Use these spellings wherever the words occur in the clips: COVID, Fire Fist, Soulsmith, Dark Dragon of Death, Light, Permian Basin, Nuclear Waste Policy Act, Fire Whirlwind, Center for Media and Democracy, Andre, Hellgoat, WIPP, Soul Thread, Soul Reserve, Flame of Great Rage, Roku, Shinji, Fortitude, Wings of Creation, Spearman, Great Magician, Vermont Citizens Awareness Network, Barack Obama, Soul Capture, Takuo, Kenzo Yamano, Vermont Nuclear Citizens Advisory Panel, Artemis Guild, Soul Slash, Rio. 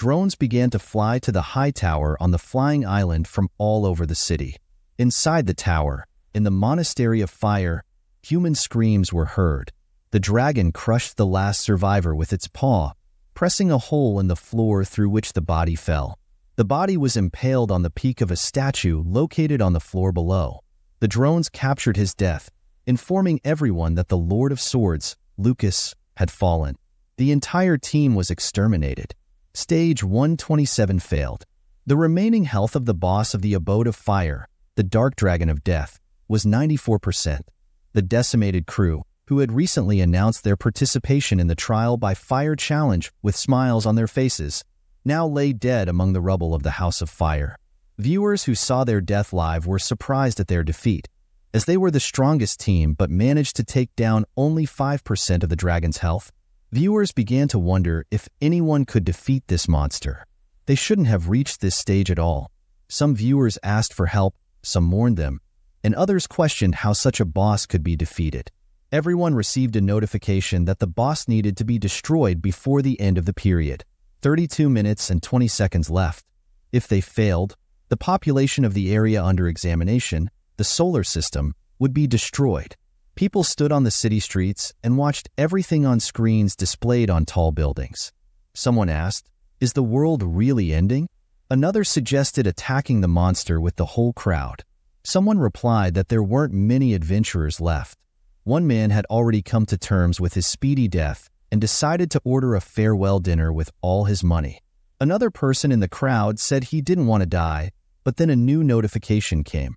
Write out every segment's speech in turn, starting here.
drones began to fly to the high tower on the flying island from all over the city. Inside the tower, in the Monastery of Fire, human screams were heard. The dragon crushed the last survivor with its paw, pressing a hole in the floor through which the body fell. The body was impaled on the peak of a statue located on the floor below. The drones captured his death, informing everyone that the Lord of Swords, Lucas, had fallen. The entire team was exterminated. Stage 127 failed. The remaining health of the boss of the Abode of Fire, the Dark Dragon of Death, was 94%. The decimated crew, who had recently announced their participation in the Trial by Fire Challenge with smiles on their faces, now lay dead among the rubble of the House of Fire. Viewers who saw their death live were surprised at their defeat, as they were the strongest team but managed to take down only 5% of the dragon's health. Viewers began to wonder if anyone could defeat this monster. They shouldn't have reached this stage at all. Some viewers asked for help, some mourned them, and others questioned how such a boss could be defeated. Everyone received a notification that the boss needed to be destroyed before the end of the period. 32 minutes and 20 seconds left. If they failed, the population of the area under examination, the solar system, would be destroyed. People stood on the city streets and watched everything on screens displayed on tall buildings. Someone asked, "Is the world really ending?" Another suggested attacking the monster with the whole crowd. Someone replied that there weren't many adventurers left. One man had already come to terms with his speedy death and decided to order a farewell dinner with all his money. Another person in the crowd said he didn't want to die, but then a new notification came.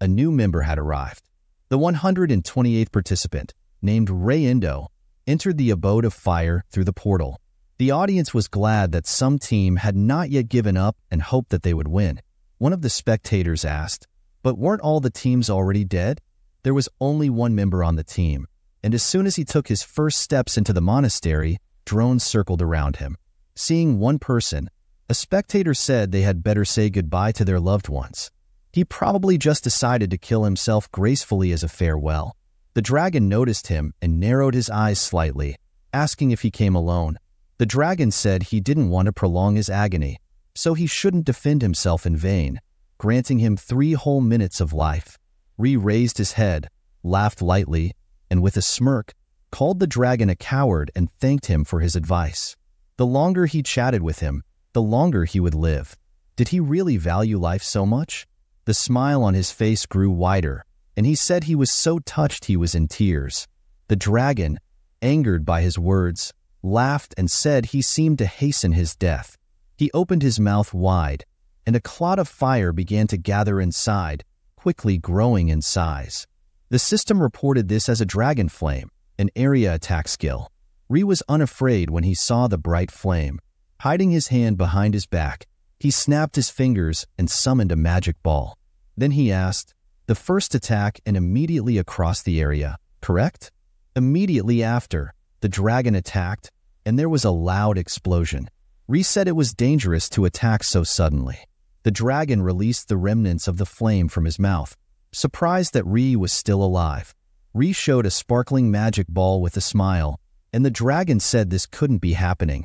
A new member had arrived. The 128th participant, named Rei Endo, entered the Abode of Fire through the portal. The audience was glad that some team had not yet given up and hoped that they would win. One of the spectators asked, "But weren't all the teams already dead?" There was only one member on the team, and as soon as he took his first steps into the monastery, drones circled around him. Seeing one person, a spectator said they had better say goodbye to their loved ones. He probably just decided to kill himself gracefully as a farewell. The dragon noticed him and narrowed his eyes slightly, asking if he came alone. The dragon said he didn't want to prolong his agony, so he shouldn't defend himself in vain, granting him 3 whole minutes of life. Rei raised his head, laughed lightly, and with a smirk, called the dragon a coward and thanked him for his advice. The longer he chatted with him, the longer he would live. Did he really value life so much? The smile on his face grew wider, and he said he was so touched he was in tears. The dragon, angered by his words, laughed and said he seemed to hasten his death. He opened his mouth wide, and a clot of fire began to gather inside, quickly growing in size. The system reported this as a dragon flame, an area attack skill. Rei was unafraid when he saw the bright flame. Hiding his hand behind his back, he snapped his fingers and summoned a magic ball. Then he asked, "The first attack and immediately across the area, correct?" Immediately after, the dragon attacked, and there was a loud explosion. Rei said it was dangerous to attack so suddenly. The dragon released the remnants of the flame from his mouth, surprised that Rei was still alive. Rei showed a sparkling magic ball with a smile, and the dragon said this couldn't be happening.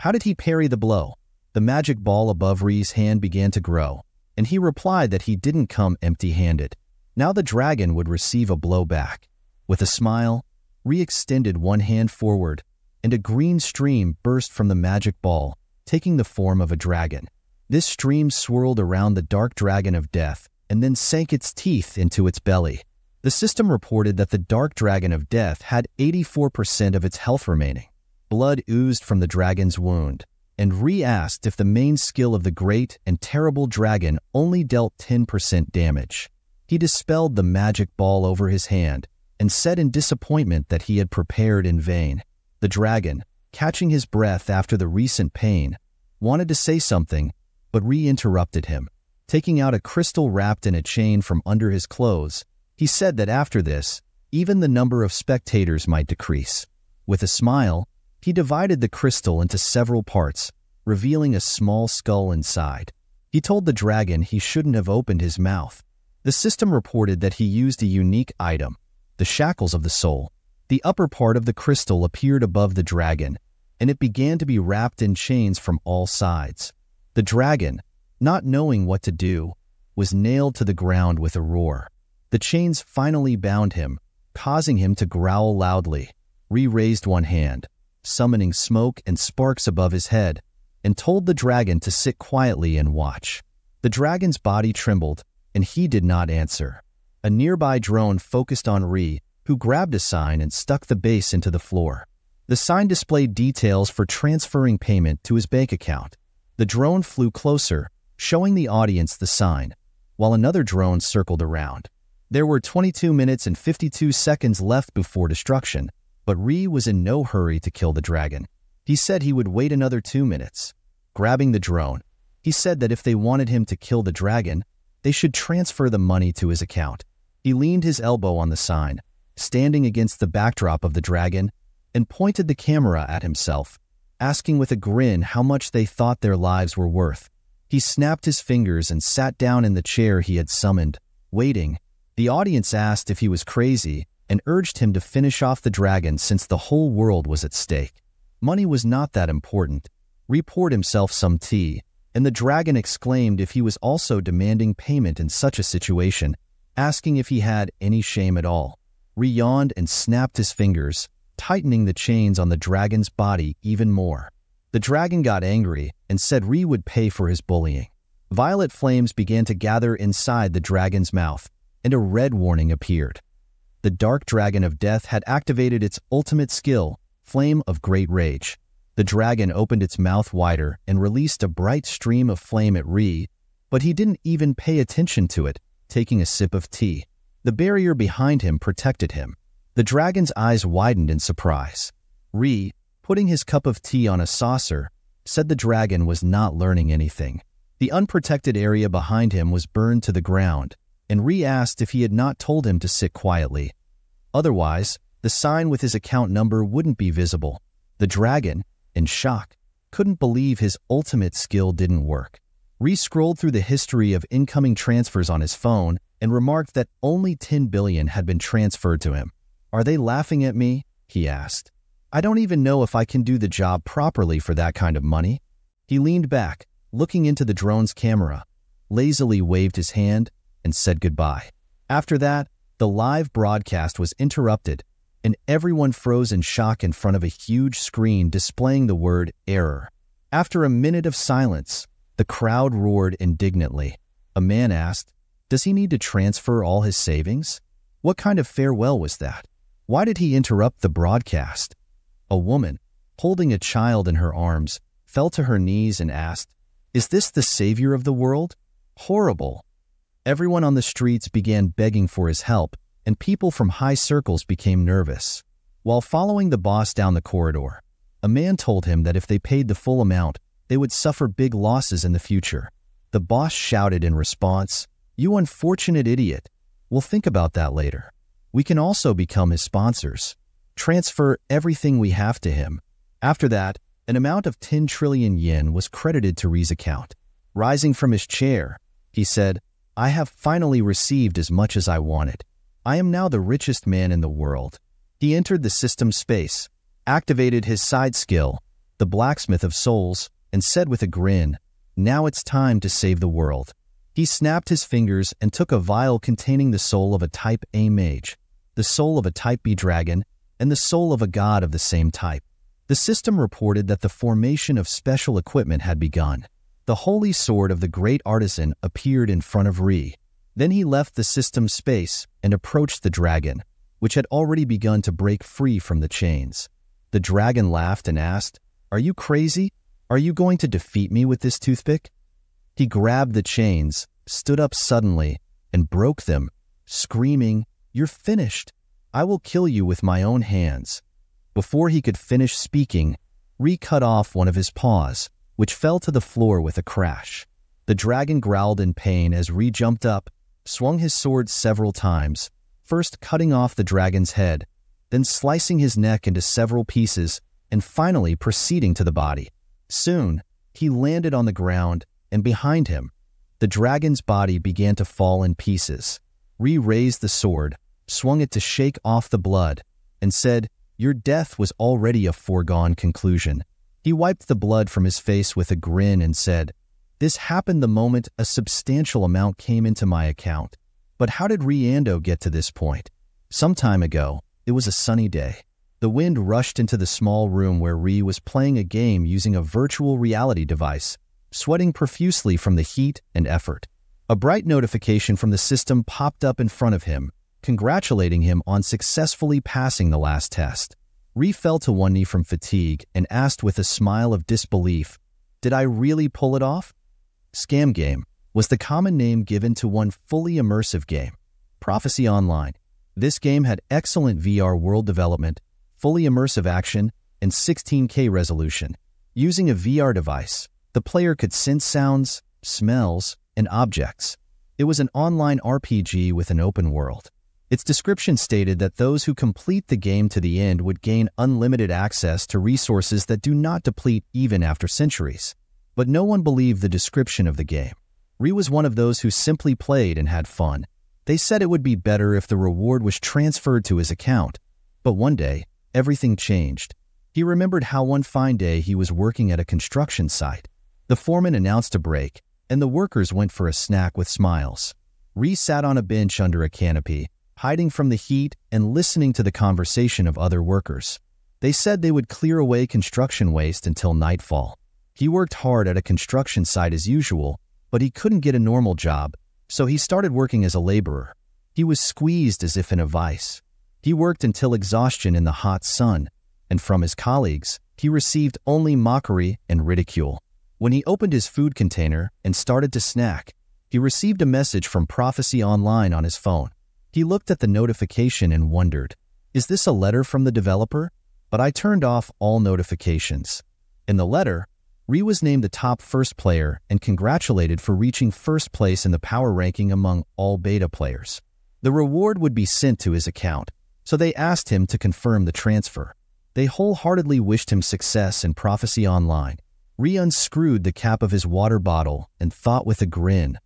How did he parry the blow? The magic ball above Rei's hand began to grow, and he replied that he didn't come empty-handed. Now the dragon would receive a blow back. With a smile, Rei extended one hand forward, and a green stream burst from the magic ball, taking the form of a dragon. This stream swirled around the Dark Dragon of Death and then sank its teeth into its belly. The system reported that the Dark Dragon of Death had 84% of its health remaining. Blood oozed from the dragon's wound, and Rei asked if the main skill of the great and terrible dragon only dealt 10% damage. He dispelled the magic ball over his hand and said in disappointment that he had prepared in vain. The dragon, catching his breath after the recent pain, wanted to say something, but Rei interrupted him. Taking out a crystal wrapped in a chain from under his clothes, he said that after this, even the number of spectators might decrease. With a smile, he divided the crystal into several parts, revealing a small skull inside. He told the dragon he shouldn't have opened his mouth. The system reported that he used a unique item, the Shackles of the Soul. The upper part of the crystal appeared above the dragon, and it began to be wrapped in chains from all sides. The dragon, not knowing what to do, was nailed to the ground with a roar. The chains finally bound him, causing him to growl loudly. Re raised one hand, summoning smoke and sparks above his head, and told the dragon to sit quietly and watch. The dragon's body trembled, and he did not answer. A nearby drone focused on Rei, who grabbed a sign and stuck the base into the floor. The sign displayed details for transferring payment to his bank account. The drone flew closer, showing the audience the sign, while another drone circled around. There were 22 minutes and 52 seconds left before destruction, but Rei was in no hurry to kill the dragon. He said he would wait another 2 minutes. Grabbing the drone, he said that if they wanted him to kill the dragon, they should transfer the money to his account. He leaned his elbow on the sign, standing against the backdrop of the dragon, and pointed the camera at himself, asking with a grin how much they thought their lives were worth. He snapped his fingers and sat down in the chair he had summoned, waiting. The audience asked if he was crazy and urged him to finish off the dragon since the whole world was at stake. Money was not that important. Rei poured himself some tea, and the dragon exclaimed if he was also demanding payment in such a situation, asking if he had any shame at all. Rei yawned and snapped his fingers, tightening the chains on the dragon's body even more. The dragon got angry and said Rei would pay for his bullying. Violet flames began to gather inside the dragon's mouth, and a red warning appeared. The Dark Dragon of Death had activated its ultimate skill, Flame of Great Rage. The dragon opened its mouth wider and released a bright stream of flame at Rei, but he didn't even pay attention to it, taking a sip of tea. The barrier behind him protected him. The dragon's eyes widened in surprise. Rei, putting his cup of tea on a saucer, said the dragon was not learning anything. The unprotected area behind him was burned to the ground, and Rei asked if he had not told him to sit quietly. Otherwise, the sign with his account number wouldn't be visible. The dragon, in shock, couldn't believe his ultimate skill didn't work. Rei scrolled through the history of incoming transfers on his phone and remarked that only $10 billion had been transferred to him. "Are they laughing at me?" he asked. "I don't even know if I can do the job properly for that kind of money." He leaned back, looking into the drone's camera, lazily waved his hand, and said goodbye. After that, the live broadcast was interrupted, and everyone froze in shock in front of a huge screen displaying the word error. After a minute of silence, the crowd roared indignantly. A man asked, "Does he need to transfer all his savings? What kind of farewell was that? Why did he interrupt the broadcast?" A woman, holding a child in her arms, fell to her knees and asked, "Is this the savior of the world? Horrible." Everyone on the streets began begging for his help, and people from high circles became nervous. While following the boss down the corridor, a man told him that if they paid the full amount, they would suffer big losses in the future. The boss shouted in response, "You unfortunate idiot. We'll think about that later. We can also become his sponsors. Transfer everything we have to him." After that, an amount of 10 trillion yen was credited to Rei's account. Rising from his chair, he said, "I have finally received as much as I wanted. I am now the richest man in the world." He entered the system space, activated his side skill, the Blacksmith of Souls, and said with a grin, "Now it's time to save the world." He snapped his fingers and took a vial containing the soul of a type A mage, the soul of a type B dragon, and the soul of a god of the same type. The system reported that the formation of special equipment had begun. The holy sword of the great artisan appeared in front of Rei. Then he left the system space and approached the dragon, which had already begun to break free from the chains. The dragon laughed and asked, "Are you crazy? Are you going to defeat me with this toothpick?" He grabbed the chains, stood up suddenly, and broke them, screaming, "You're finished. I will kill you with my own hands." Before he could finish speaking, Rei cut off one of his paws, which fell to the floor with a crash. The dragon growled in pain as Rei jumped up, swung his sword several times, first cutting off the dragon's head, then slicing his neck into several pieces, and finally proceeding to the body. Soon, he landed on the ground, and behind him, the dragon's body began to fall in pieces. Rei raised the sword, swung it to shake off the blood, and said, "Your death was already a foregone conclusion. He wiped the blood from his face with a grin and said, "This happened the moment a substantial amount came into my account. But how did Rei Endo get to this point?" Some time ago, it was a sunny day. The wind rushed into the small room where Rei was playing a game using a virtual reality device, sweating profusely from the heat and effort. A bright notification from the system popped up in front of him, congratulating him on successfully passing the last test. Rei fell to one knee from fatigue and asked with a smile of disbelief, "Did I really pull it off?" Scam game was the common name given to one fully immersive game, Prophecy Online. This game had excellent VR world development, fully immersive action, and 16K resolution. Using a VR device, the player could sense sounds, smells, and objects. It was an online RPG with an open world. Its description stated that those who complete the game to the end would gain unlimited access to resources that do not deplete even after centuries. But no one believed the description of the game. Rei was one of those who simply played and had fun. They said it would be better if the reward was transferred to his account. But one day, everything changed. He remembered how one fine day he was working at a construction site. The foreman announced a break, and the workers went for a snack with smiles. Rei sat on a bench under a canopy, hiding from the heat and listening to the conversation of other workers. They said they would clear away construction waste until nightfall. He worked hard at a construction site as usual, but he couldn't get a normal job, so he started working as a laborer. He was squeezed as if in a vice. He worked until exhaustion in the hot sun, and from his colleagues, he received only mockery and ridicule. When he opened his food container and started to snack, he received a message from Prophecy Online on his phone. He looked at the notification and wondered, "Is this a letter from the developer?" But I turned off all notifications. In the letter, Rei was named the top first player and congratulated for reaching first place in the power ranking among all beta players. The reward would be sent to his account, so they asked him to confirm the transfer. They wholeheartedly wished him success in Prophecy Online. Rei unscrewed the cap of his water bottle and thought with a grin,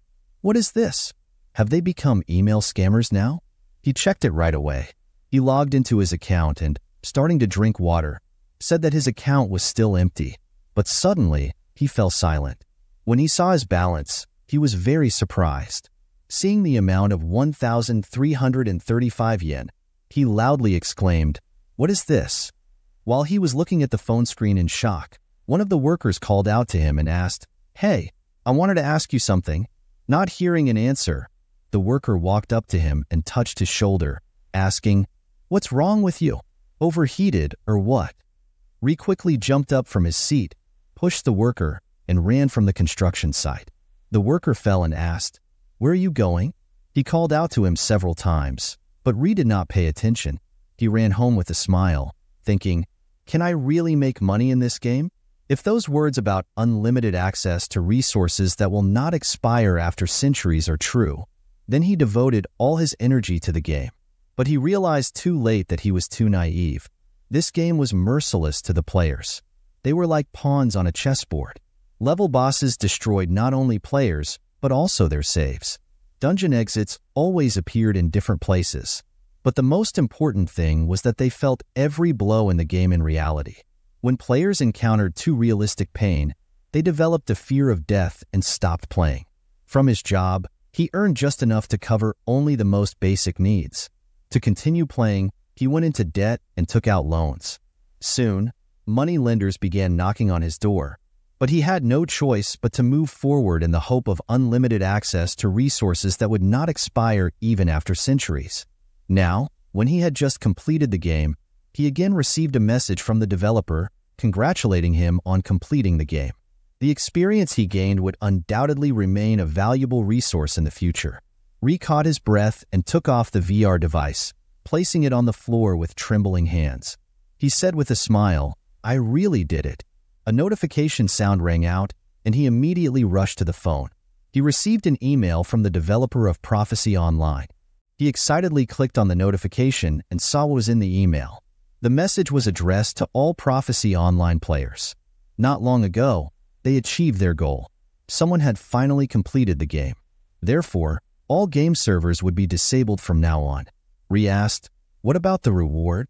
"What is this? Have they become email scammers now?" He checked it right away. He logged into his account and, starting to drink water, said that his account was still empty. But suddenly, he fell silent. When he saw his balance, he was very surprised. Seeing the amount of 1,335 yen, he loudly exclaimed, "What is this?" While he was looking at the phone screen in shock, one of the workers called out to him and asked, "Hey, I wanted to ask you something." Not hearing an answer, the worker walked up to him and touched his shoulder, asking, "What's wrong with you? Overheated or what?" Rei quickly jumped up from his seat, pushed the worker, and ran from the construction site. The worker fell and asked, "Where are you going?" He called out to him several times, but Rei did not pay attention. He ran home with a smile, thinking, "Can I really make money in this game? If those words about unlimited access to resources that will not expire after centuries are true." Then he devoted all his energy to the game. But he realized too late that he was too naive. This game was merciless to the players. They were like pawns on a chessboard. Level bosses destroyed not only players, but also their saves. Dungeon exits always appeared in different places. But the most important thing was that they felt every blow in the game in reality. When players encountered too realistic pain, they developed a fear of death and stopped playing. From his job, he earned just enough to cover only the most basic needs. To continue playing, he went into debt and took out loans. Soon, money lenders began knocking on his door, but he had no choice but to move forward in the hope of unlimited access to resources that would not expire even after centuries. Now, when he had just completed the game, he again received a message from the developer congratulating him on completing the game. The experience he gained would undoubtedly remain a valuable resource in the future. Rei caught his breath and took off the VR device, placing it on the floor with trembling hands. He said with a smile, "I really did it." A notification sound rang out, and he immediately rushed to the phone. He received an email from the developer of Prophecy Online. He excitedly clicked on the notification and saw what was in the email. The message was addressed to all Prophecy Online players. Not long ago, they achieved their goal. Someone had finally completed the game. Therefore, all game servers would be disabled from now on. Rei asked, "What about the reward?"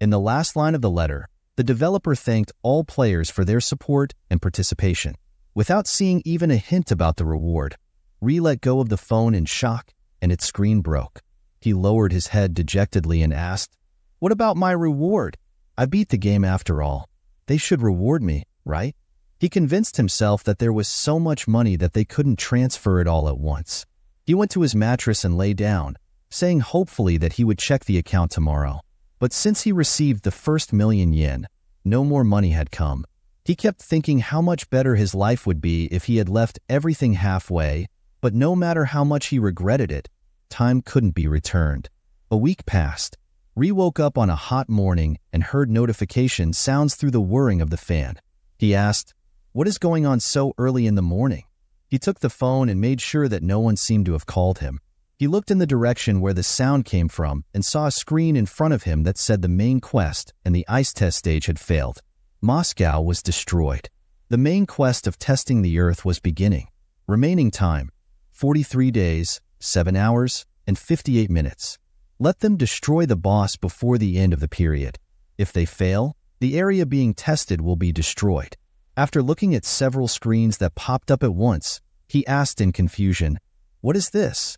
In the last line of the letter, The developer thanked all players for their support and participation. Without seeing even a hint about the reward, Rei let go of the phone in shock, and its screen broke. He lowered his head dejectedly and asked, "What about my reward? I beat the game after all. They should reward me, right?" He convinced himself that there was so much money that they couldn't transfer it all at once. He went to his mattress and lay down, saying hopefully that he would check the account tomorrow. But since he received the first 1,000,000 yen, no more money had come. He kept thinking how much better his life would be if he had left everything halfway, but no matter how much he regretted it, time couldn't be returned. A week passed. Rei woke up on a hot morning and heard notification sounds through the whirring of the fan. He asked, "What is going on so early in the morning?" He took the phone and made sure that no one seemed to have called him. He looked in the direction where the sound came from and saw a screen in front of him that said the main quest and the ice test stage had failed. Moscow was destroyed. The main quest of testing the Earth was beginning. Remaining time, 43 days, 7 hours, and 58 minutes. Let them destroy the boss before the end of the period. If they fail, the area being tested will be destroyed. After looking at several screens that popped up at once, he asked in confusion, "What is this?"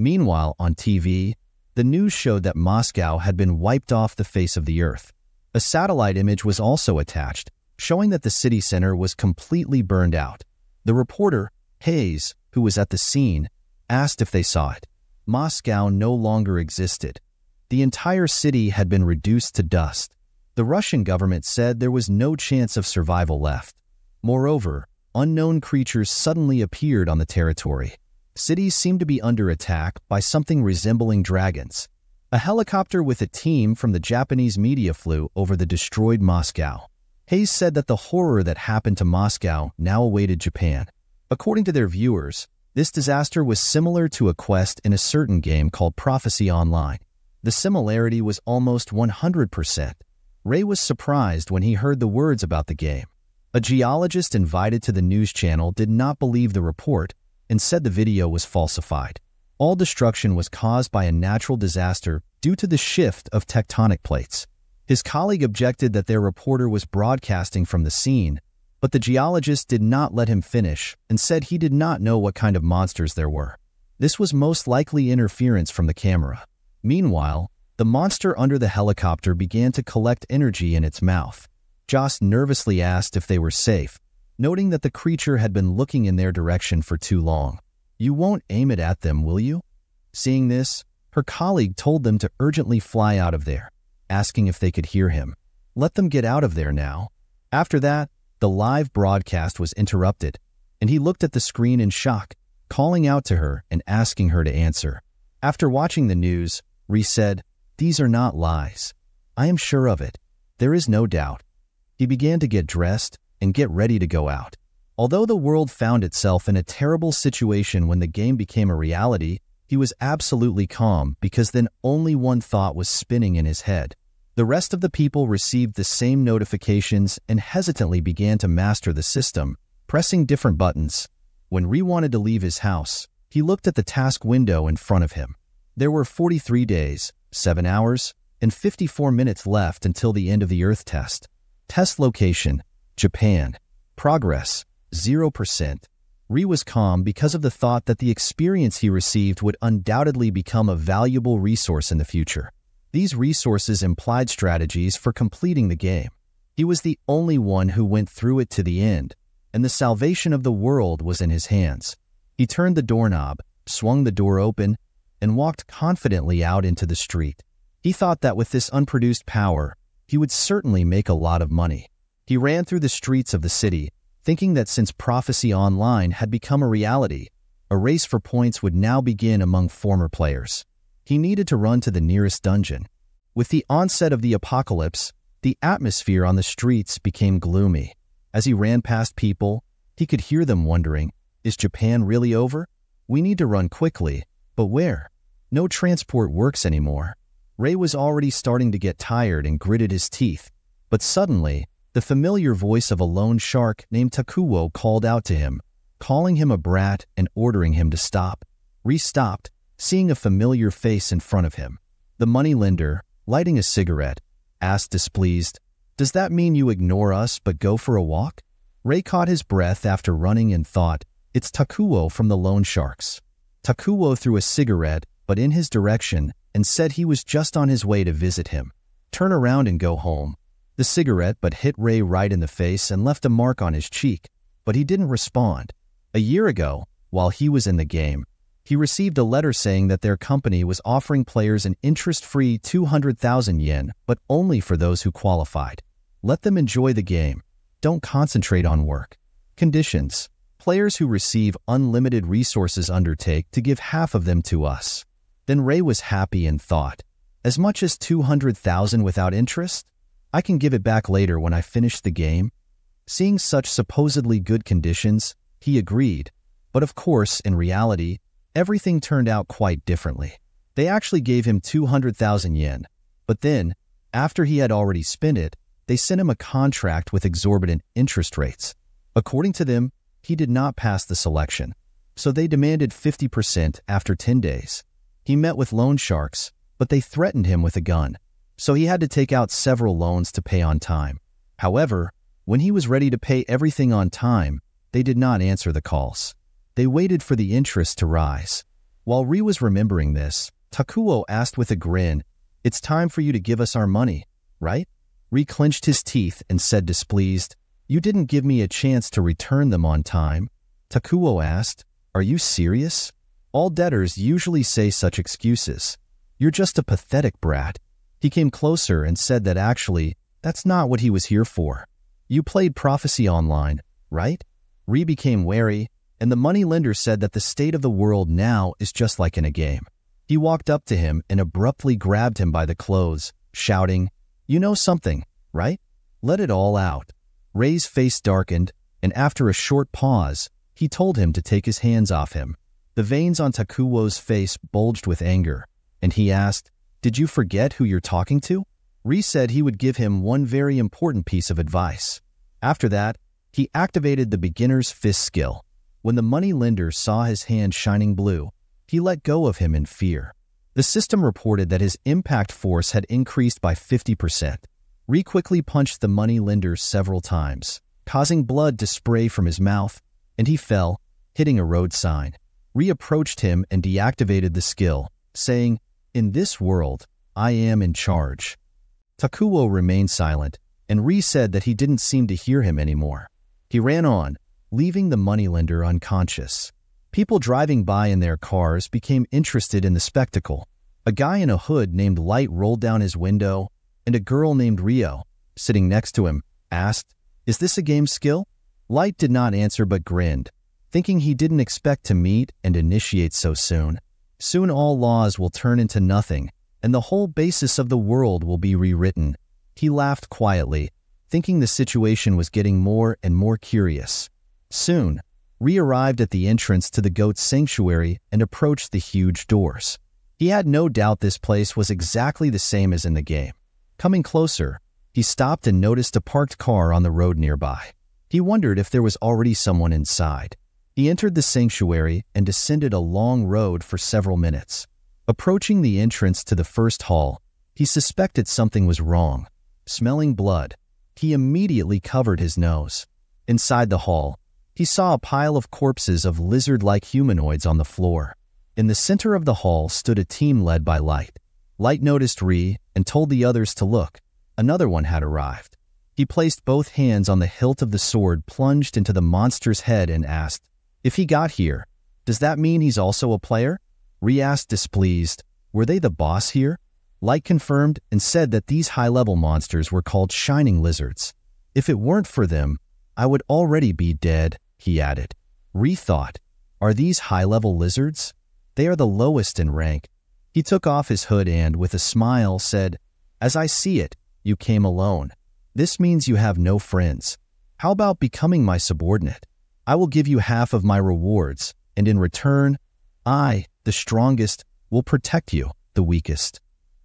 Meanwhile, on TV, the news showed that Moscow had been wiped off the face of the Earth. A satellite image was also attached, showing that the city center was completely burned out. The reporter, Hayes, who was at the scene, asked if they saw it. Moscow no longer existed. The entire city had been reduced to dust. The Russian government said there was no chance of survival left. Moreover, unknown creatures suddenly appeared on the territory. Cities seemed to be under attack by something resembling dragons. A helicopter with a team from the Japanese media flew over the destroyed Moscow. Hayes said that the horror that happened to Moscow now awaited Japan. According to their viewers, this disaster was similar to a quest in a certain game called Prophecy Online. The similarity was almost 100%. Rei was surprised when he heard the words about the game. A geologist invited to the news channel did not believe the report and said the video was falsified. All destruction was caused by a natural disaster due to the shift of tectonic plates. His colleague objected that their reporter was broadcasting from the scene, but the geologist did not let him finish and said he did not know what kind of monsters there were. This was most likely interference from the camera. Meanwhile, the monster under the helicopter began to collect energy in its mouth. Joss nervously asked if they were safe, noting that the creature had been looking in their direction for too long. "You won't aim it at them, will you?" Seeing this, her colleague told them to urgently fly out of there, asking if they could hear him. "Let them get out of there now." After that, the live broadcast was interrupted, and he looked at the screen in shock, calling out to her and asking her to answer. After watching the news, Rei said, "These are not lies. I am sure of it. There is no doubt." He began to get dressed and get ready to go out. Although the world found itself in a terrible situation when the game became a reality, he was absolutely calm because then only one thought was spinning in his head. The rest of the people received the same notifications and hesitantly began to master the system, pressing different buttons. When Rei wanted to leave his house, he looked at the task window in front of him. There were 43 days, 7 hours, and 54 minutes left until the end of the Earth test. Test location, Japan. Progress, 0%. Rei was calm because of the thought that the experience he received would undoubtedly become a valuable resource in the future. These resources implied strategies for completing the game. He was the only one who went through it to the end, and the salvation of the world was in his hands. He turned the doorknob, swung the door open, and walked confidently out into the street. He thought that with this unproduced power, he would certainly make a lot of money. He ran through the streets of the city, thinking that since Prophecy Online had become a reality, a race for points would now begin among former players. He needed to run to the nearest dungeon. With the onset of the apocalypse, the atmosphere on the streets became gloomy. As he ran past people, he could hear them wondering, "Is Japan really over? We need to run quickly. But where? No transport works anymore." Rei was already starting to get tired and gritted his teeth, but suddenly, the familiar voice of a lone shark named Takuo called out to him, calling him a brat and ordering him to stop. Rei stopped, seeing a familiar face in front of him. The moneylender, lighting a cigarette, asked displeased, Does that mean you ignore us but go for a walk? Rei caught his breath after running and thought, it's Takuo from the Lone Sharks. Takuo threw a cigarette, but in his direction, and said he was just on his way to visit him. Turn around and go home. The cigarette but hit Rei right in the face and left a mark on his cheek, but he didn't respond. A year ago, while he was in the game, he received a letter saying that their company was offering players an interest-free 200,000 yen, but only for those who qualified. Let them enjoy the game. Don't concentrate on work. Conditions. Players who receive unlimited resources undertake to give half of them to us. Then Rei was happy and thought, as much as 200,000 without interest? I can give it back later when I finish the game. Seeing such supposedly good conditions, he agreed. But of course, in reality, everything turned out quite differently. They actually gave him 200,000 yen. But then, after he had already spent it, they sent him a contract with exorbitant interest rates. According to them, he did not pass the selection. So they demanded 50% after 10 days. He met with loan sharks, but they threatened him with a gun. So he had to take out several loans to pay on time. However, when he was ready to pay everything on time, they did not answer the calls. They waited for the interest to rise. While Rei was remembering this, Takuo asked with a grin, "It's time for you to give us our money, right?" Rei clenched his teeth and said displeased, "You didn't give me a chance to return them on time." Takuo asked, "Are you serious? All debtors usually say such excuses. You're just a pathetic brat." He came closer and said that actually, that's not what he was here for. You played Prophecy Online, right? Rei became wary, and the moneylender said that the state of the world now is just like in a game. He walked up to him and abruptly grabbed him by the clothes, shouting, "You know something, right? Let it all out." Rei's face darkened, and after a short pause, he told him to take his hands off him. The veins on Takuo's face bulged with anger, and he asked, "Did you forget who you're talking to?" Rei said he would give him one very important piece of advice. After that, he activated the Beginner's Fist skill. When the money lender saw his hand shining blue, he let go of him in fear. The system reported that his impact force had increased by 50%. Rei quickly punched the money lender several times, causing blood to spray from his mouth, and he fell, hitting a road sign. Rei approached him and deactivated the skill, saying, "In this world, I am in charge." Takuo remained silent, and Rei said that he didn't seem to hear him anymore. He ran on, leaving the moneylender unconscious. People driving by in their cars became interested in the spectacle. A guy in a hood named Light rolled down his window, and a girl named Rio, sitting next to him, asked, "Is this a game skill?" Light did not answer but grinned, thinking he didn't expect to meet and initiate so soon. Soon all laws will turn into nothing, and the whole basis of the world will be rewritten. He laughed quietly, thinking the situation was getting more and more curious. Soon, Rei arrived at the entrance to the goat sanctuary and approached the huge doors. He had no doubt this place was exactly the same as in the game. Coming closer, he stopped and noticed a parked car on the road nearby. He wondered if there was already someone inside. He entered the sanctuary and descended a long road for several minutes. Approaching the entrance to the first hall, he suspected something was wrong. Smelling blood, he immediately covered his nose. Inside the hall, he saw a pile of corpses of lizard-like humanoids on the floor. In the center of the hall stood a team led by Light. Light noticed Rei and told the others to look. Another one had arrived. He placed both hands on the hilt of the sword plunged into the monster's head and asked, "If he got here, does that mean he's also a player?" Rei asked displeased, "Were they the boss here?" Light confirmed and said that these high-level monsters were called shining lizards. "If it weren't for them, I would already be dead," he added. Rei thought, "Are these high-level lizards? They are the lowest in rank." He took off his hood and, with a smile, said, "As I see it, you came alone. This means you have no friends. How about becoming my subordinate? I will give you half of my rewards, and in return, I, the strongest, will protect you, the weakest."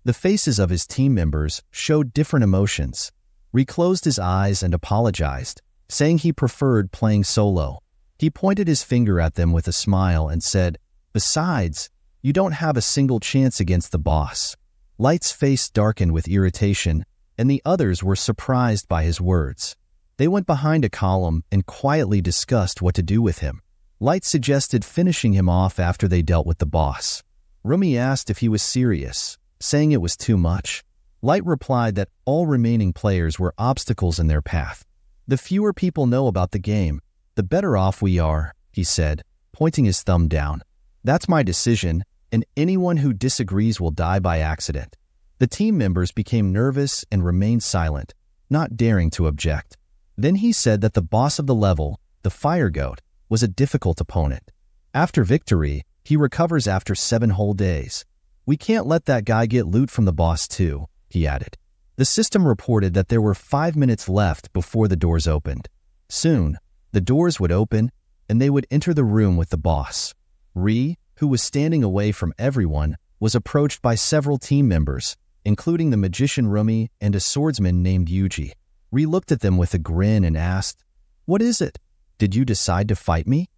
The faces of his team members showed different emotions. Rei closed his eyes and apologized, saying he preferred playing solo. He pointed his finger at them with a smile and said, "Besides, you don't have a single chance against the boss." Light's face darkened with irritation, and the others were surprised by his words. They went behind a column and quietly discussed what to do with him. Light suggested finishing him off after they dealt with the boss. Rumi asked if he was serious, saying it was too much. Light replied that all remaining players were obstacles in their path. The fewer people know about the game, the better off we are, he said, pointing his thumb down. That's my decision, and anyone who disagrees will die by accident. The team members became nervous and remained silent, not daring to object. Then he said that the boss of the level, the Fire Goat, was a difficult opponent. After victory, he recovers after 7 whole days. We can't let that guy get loot from the boss too, he added. The system reported that there were 5 minutes left before the doors opened. Soon, the doors would open, and they would enter the room with the boss. Rei, who was standing away from everyone, was approached by several team members, including the magician Rumi and a swordsman named Yuji. Rei looked at them with a grin and asked, "What is it? Did you decide to fight me?"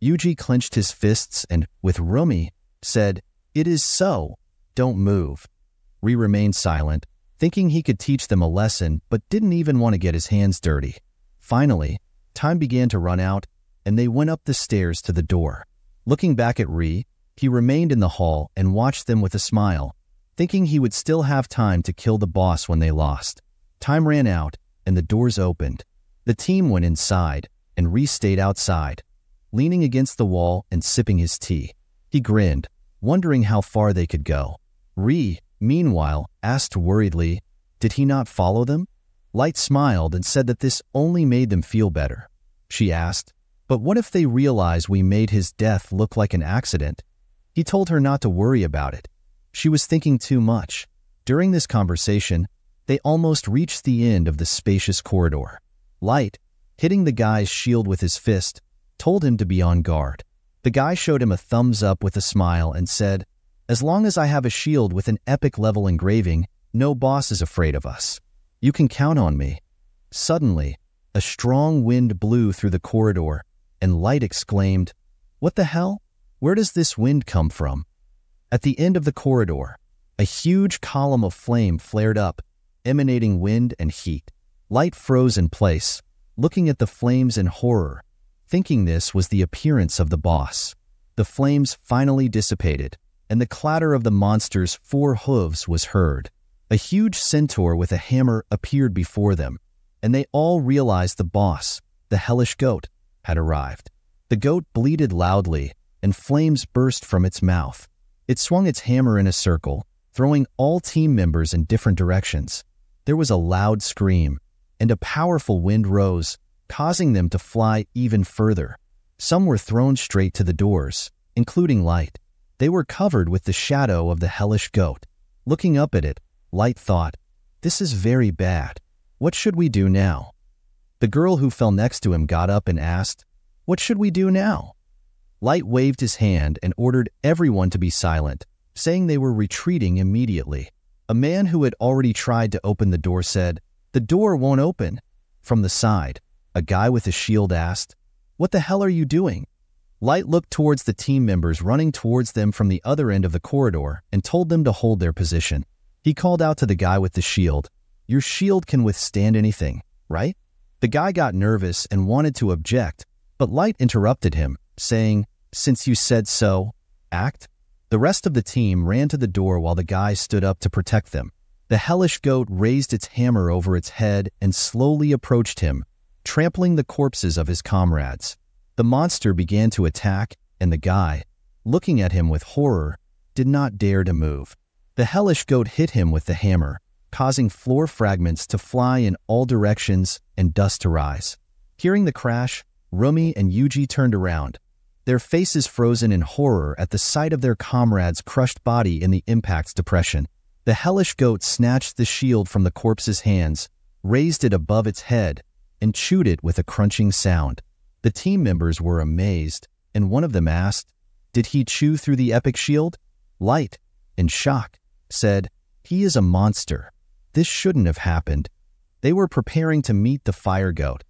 Yuji clenched his fists and, with Rumi, said, "It is so. Don't move." Rei remained silent, thinking he could teach them a lesson but didn't even want to get his hands dirty. Finally, time began to run out, and they went up the stairs to the door. Looking back at Rei, he remained in the hall and watched them with a smile, thinking he would still have time to kill the boss when they lost. Time ran out, and the doors opened. The team went inside, and Rei stayed outside, leaning against the wall and sipping his tea. He grinned, wondering how far they could go. Rei, meanwhile, asked worriedly, "Did he not follow them?" Light smiled and said that this only made them feel better. She asked, "But what if they realize we made his death look like an accident?" He told her not to worry about it. She was thinking too much. During this conversation, they almost reached the end of the spacious corridor. Light, hitting the guy's shield with his fist, told him to be on guard. The guy showed him a thumbs up with a smile and said, "As long as I have a shield with an epic level engraving, no boss is afraid of us. You can count on me." Suddenly, a strong wind blew through the corridor, and Light exclaimed, "What the hell? Where does this wind come from?" At the end of the corridor, a huge column of flame flared up, emanating wind and heat. Light froze in place, looking at the flames in horror, thinking this was the appearance of the boss. The flames finally dissipated, and the clatter of the monster's 4 hooves was heard. A huge centaur with a hammer appeared before them, and they all realized the boss, the hellish goat, had arrived. The goat bleated loudly, and flames burst from its mouth. It swung its hammer in a circle, throwing all team members in different directions. There was a loud scream, and a powerful wind rose, causing them to fly even further. Some were thrown straight to the doors, including Light. They were covered with the shadow of the hellish goat. Looking up at it, Light thought, "This is very bad. What should we do now?" The girl who fell next to him got up and asked, "What should we do now?" Light waved his hand and ordered everyone to be silent, saying they were retreating immediately. A man who had already tried to open the door said, "The door won't open." From the side, a guy with a shield asked, "What the hell are you doing?" Light looked towards the team members running towards them from the other end of the corridor and told them to hold their position. He called out to the guy with the shield, "Your shield can withstand anything, right?" The guy got nervous and wanted to object, but Light interrupted him, saying, "Since you said so, act." The rest of the team ran to the door while the guy stood up to protect them. The hellish goat raised its hammer over its head and slowly approached him, trampling the corpses of his comrades. The monster began to attack, and the guy, looking at him with horror, did not dare to move. The hellish goat hit him with the hammer, causing floor fragments to fly in all directions and dust to rise. Hearing the crash, Rumi and Yuji turned around, their faces frozen in horror at the sight of their comrade's crushed body in the impact's depression. The hellish goat snatched the shield from the corpse's hands, raised it above its head, and chewed it with a crunching sound. The team members were amazed, and one of them asked, "Did he chew through the epic shield?" Light, in shock, said, "He is a monster. This shouldn't have happened." They were preparing to meet the Fire Goat.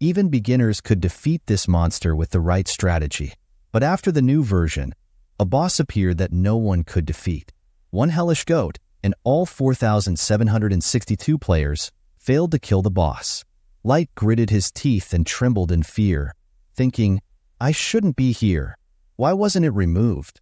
Even beginners could defeat this monster with the right strategy. But after the new version, a boss appeared that no one could defeat. One hellish goat, and all 4,762 players failed to kill the boss. Light gritted his teeth and trembled in fear, thinking, I shouldn't be here. Why wasn't it removed?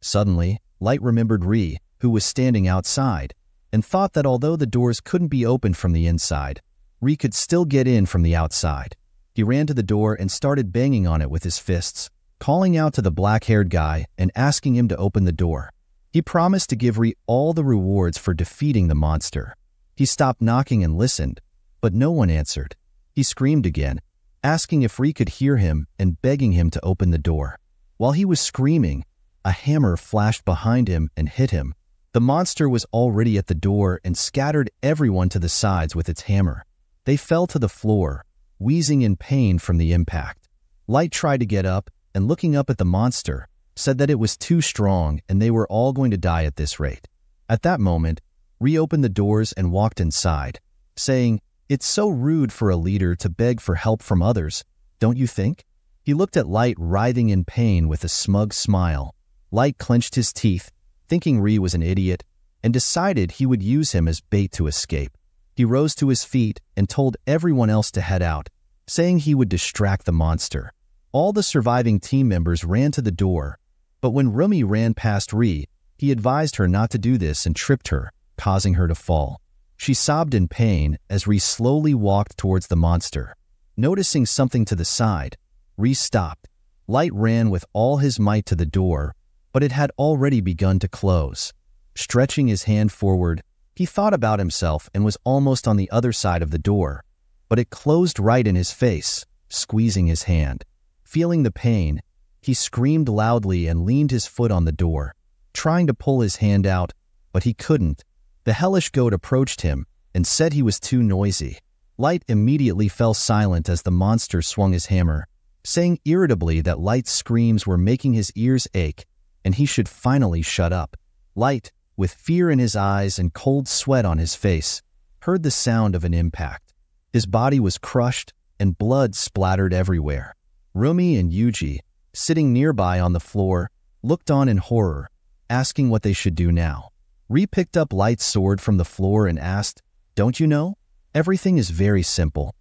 Suddenly, Light remembered Rei, who was standing outside, and thought that although the doors couldn't be opened from the inside, Rei could still get in from the outside. He ran to the door and started banging on it with his fists, calling out to the black-haired guy and asking him to open the door. He promised to give Rei all the rewards for defeating the monster. He stopped knocking and listened, but no one answered. He screamed again, asking if Rei could hear him and begging him to open the door. While he was screaming, a hammer flashed behind him and hit him. The monster was already at the door and scattered everyone to the sides with its hammer. They fell to the floor, wheezing in pain from the impact. Light tried to get up, and looking up at the monster, said that it was too strong and they were all going to die at this rate. At that moment, Rei opened the doors and walked inside, saying, It's so rude for a leader to beg for help from others, don't you think? He looked at Light writhing in pain with a smug smile. Light clenched his teeth, thinking Rei was an idiot, and decided he would use him as bait to escape. He rose to his feet and told everyone else to head out, saying he would distract the monster. All the surviving team members ran to the door, but when Rumi ran past Rei, he advised her not to do this and tripped her, causing her to fall. She sobbed in pain as Rei slowly walked towards the monster. Noticing something to the side, Rei stopped. Light ran with all his might to the door, but it had already begun to close. Stretching his hand forward, he thought about himself and was almost on the other side of the door, but it closed right in his face, squeezing his hand. Feeling the pain, he screamed loudly and leaned his foot on the door, trying to pull his hand out, but he couldn't. The hellish goat approached him and said he was too noisy. Light immediately fell silent as the monster swung his hammer, saying irritably that Light's screams were making his ears ache and he should finally shut up. Light, with fear in his eyes and cold sweat on his face, heard the sound of an impact. His body was crushed and blood splattered everywhere. Rumi and Yuji, sitting nearby on the floor, looked on in horror, asking what they should do now. Rei picked up Light's sword from the floor and asked, Don't you know? Everything is very simple.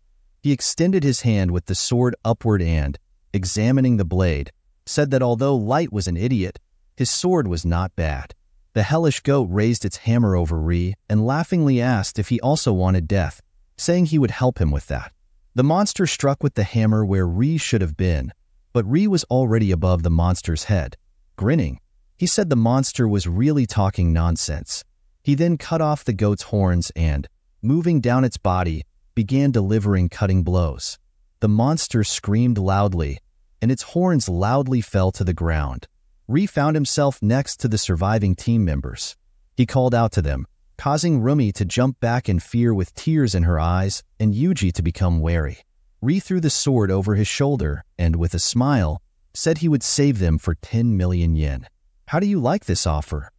He extended his hand with the sword upward and, examining the blade, said that although Light was an idiot, his sword was not bad. The hellish goat raised its hammer over Rei and laughingly asked if he also wanted death, saying he would help him with that. The monster struck with the hammer where Rei should have been, but Rei was already above the monster's head. Grinning, he said the monster was really talking nonsense. He then cut off the goat's horns and, moving down its body, began delivering cutting blows. The monster screamed loudly, and its horns loudly fell to the ground. Rei found himself next to the surviving team members. He called out to them, causing Rumi to jump back in fear with tears in her eyes and Yuji to become wary. Rei threw the sword over his shoulder and, with a smile, said he would save them for 10 million yen. How do you like this offer?